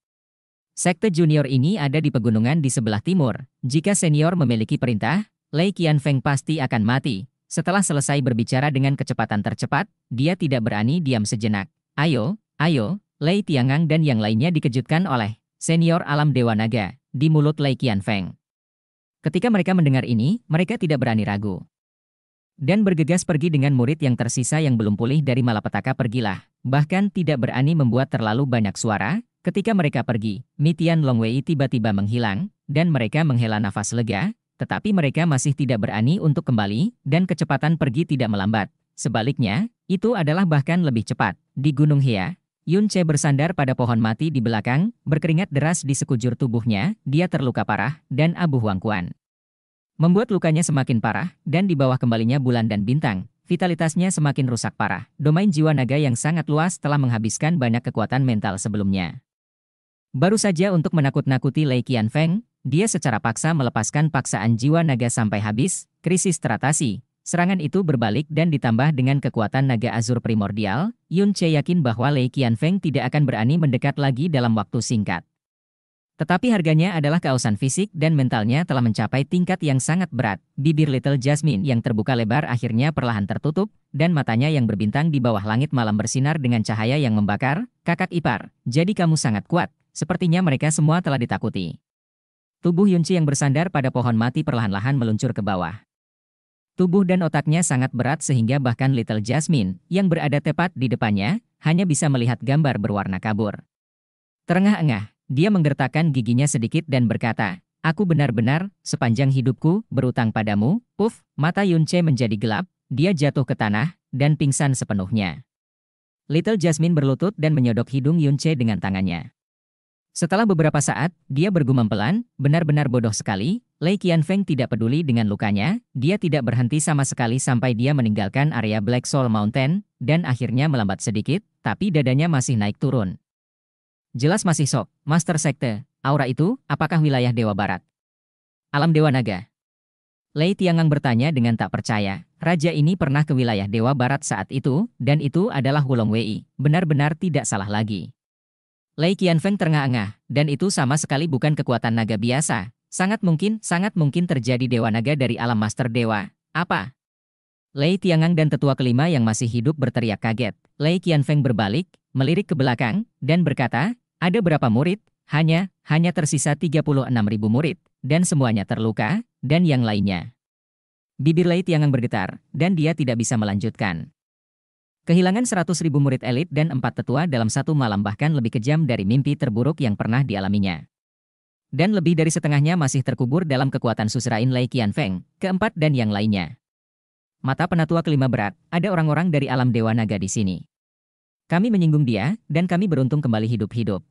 Sekte junior ini ada di pegunungan di sebelah timur. Jika senior memiliki perintah, Lei Qianfeng pasti akan mati. Setelah selesai berbicara dengan kecepatan tercepat, dia tidak berani diam sejenak. Ayo, ayo, Lei Tiangang dan yang lainnya dikejutkan oleh senior alam Dewa Naga di mulut Lei Qianfeng. Ketika mereka mendengar ini, mereka tidak berani ragu. Dan bergegas pergi dengan murid yang tersisa yang belum pulih dari malapetaka pergilah. Bahkan tidak berani membuat terlalu banyak suara. Ketika mereka pergi, Mitian Longwei tiba-tiba menghilang, dan mereka menghela nafas lega, tetapi mereka masih tidak berani untuk kembali, dan kecepatan pergi tidak melambat. Sebaliknya, itu adalah bahkan lebih cepat. Di Gunung Hia, Yun Che bersandar pada pohon mati di belakang, berkeringat deras di sekujur tubuhnya, dia terluka parah, dan abu Huangkuan membuat lukanya semakin parah, dan di bawah kembalinya bulan dan bintang. Vitalitasnya semakin rusak parah. Domain jiwa naga yang sangat luas telah menghabiskan banyak kekuatan mental sebelumnya. Baru saja untuk menakut-nakuti Lei Qianfeng, dia secara paksa melepaskan paksaan jiwa naga sampai habis, krisis teratasi. Serangan itu berbalik dan ditambah dengan kekuatan naga azur primordial, Yun Che yakin bahwa Lei Qianfeng tidak akan berani mendekat lagi dalam waktu singkat. Tetapi harganya adalah keausan fisik dan mentalnya telah mencapai tingkat yang sangat berat. Bibir Little Jasmine yang terbuka lebar akhirnya perlahan tertutup, dan matanya yang berbintang di bawah langit malam bersinar dengan cahaya yang membakar. Kakak ipar, jadi kamu sangat kuat. Sepertinya mereka semua telah ditakuti. Tubuh Yun Che yang bersandar pada pohon mati perlahan-lahan meluncur ke bawah. Tubuh dan otaknya sangat berat sehingga bahkan Little Jasmine yang berada tepat di depannya hanya bisa melihat gambar berwarna kabur. Terengah-engah, dia menggertakkan giginya sedikit dan berkata, aku benar-benar sepanjang hidupku berutang padamu. Puf, mata Yun Che menjadi gelap, dia jatuh ke tanah dan pingsan sepenuhnya. Little Jasmine berlutut dan menyodok hidung Yun Che dengan tangannya. Setelah beberapa saat, dia bergumam pelan, benar-benar bodoh sekali. Lei Qianfeng tidak peduli dengan lukanya, dia tidak berhenti sama sekali sampai dia meninggalkan area Black Soul Mountain, dan akhirnya melambat sedikit, tapi dadanya masih naik turun. Jelas masih sok, Master Sekte, aura itu, apakah wilayah Dewa Barat? Alam Dewa Naga. Lei Tiangang bertanya dengan tak percaya, raja ini pernah ke wilayah Dewa Barat saat itu, dan itu adalah Wulong Wei, benar-benar tidak salah lagi. Lei Qianfeng terengah-engah, dan itu sama sekali bukan kekuatan naga biasa. Sangat mungkin, sangat mungkin terjadi dewa naga dari alam master dewa. Apa? Lei Tiangang dan tetua kelima yang masih hidup berteriak kaget. Lei Qianfeng berbalik, melirik ke belakang, dan berkata, ada berapa murid? Hanya, hanya tersisa tiga puluh enam ribu murid, dan semuanya terluka, dan yang lainnya. Bibir Lei Tiangang bergetar, dan dia tidak bisa melanjutkan. Kehilangan seratus ribu murid elit dan empat tetua dalam satu malam bahkan lebih kejam dari mimpi terburuk yang pernah dialaminya. Dan lebih dari setengahnya masih terkubur dalam kekuatan susrain Lei Qianfeng, keempat dan yang lainnya. Mata penatua kelima berat, ada orang-orang dari alam Dewa Naga di sini. Kami menyinggung dia, dan kami beruntung kembali hidup-hidup.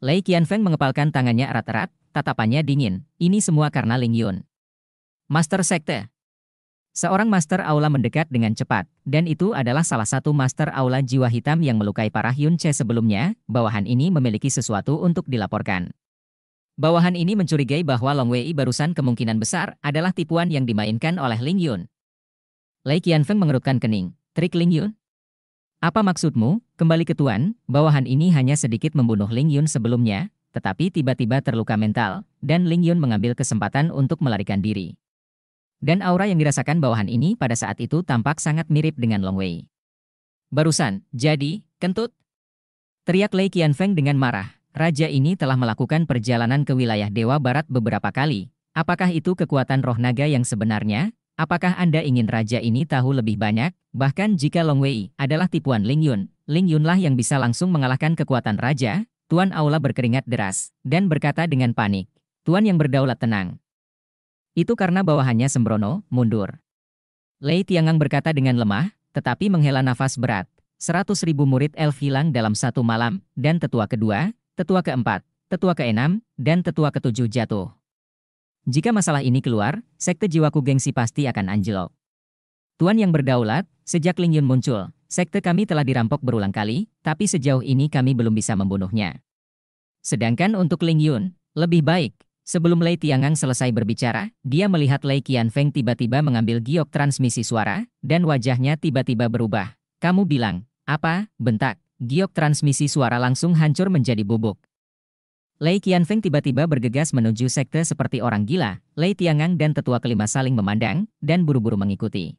Lei Qianfeng mengepalkan tangannya erat-erat, tatapannya dingin. Ini semua karena Ling Yun. Master Sekte. Seorang Master Aula mendekat dengan cepat, dan itu adalah salah satu Master Aula Jiwa Hitam yang melukai parah Yun Che sebelumnya. Bawahan ini memiliki sesuatu untuk dilaporkan. Bawahan ini mencurigai bahwa Long Wei barusan kemungkinan besar adalah tipuan yang dimainkan oleh Ling Yun. Lei Qianfeng mengerutkan kening. Trik Ling Yun? Apa maksudmu? Kembali ke Tuan, bawahan ini hanya sedikit membunuh Ling Yun sebelumnya, tetapi tiba-tiba terluka mental, dan Ling Yun mengambil kesempatan untuk melarikan diri. Dan aura yang dirasakan bawahan ini pada saat itu tampak sangat mirip dengan Long Wei. Barusan, jadi, kentut? Teriak Lei Qianfeng dengan marah. Raja ini telah melakukan perjalanan ke wilayah Dewa Barat beberapa kali. Apakah itu kekuatan roh naga yang sebenarnya? Apakah Anda ingin raja ini tahu lebih banyak? Bahkan jika Long Wei adalah tipuan Ling Yun, Ling Yunlah yang bisa langsung mengalahkan kekuatan raja. Tuan Aula berkeringat deras, dan berkata dengan panik. Tuan yang berdaulat tenang. Itu karena bawahannya sembrono, mundur. Lei Tiangang berkata dengan lemah, tetapi menghela nafas berat. Seratus ribu murid elf hilang dalam satu malam, dan tetua kedua, tetua keempat, tetua keenam, dan tetua ketujuh jatuh. Jika masalah ini keluar, sekte jiwaku gengsi pasti akan anjlok. Tuan yang berdaulat, sejak Ling Yun muncul, sekte kami telah dirampok berulang kali, tapi sejauh ini kami belum bisa membunuhnya. Sedangkan untuk Ling Yun, lebih baik. Sebelum Lei Tiangang selesai berbicara, dia melihat Lei Qianfeng tiba-tiba mengambil giok transmisi suara, dan wajahnya tiba-tiba berubah. Kamu bilang, apa, bentak. Giok transmisi suara langsung hancur menjadi bubuk. Lei Qianfeng tiba-tiba bergegas menuju sekte seperti orang gila. Lei Tiangang dan tetua kelima saling memandang, dan buru-buru mengikuti.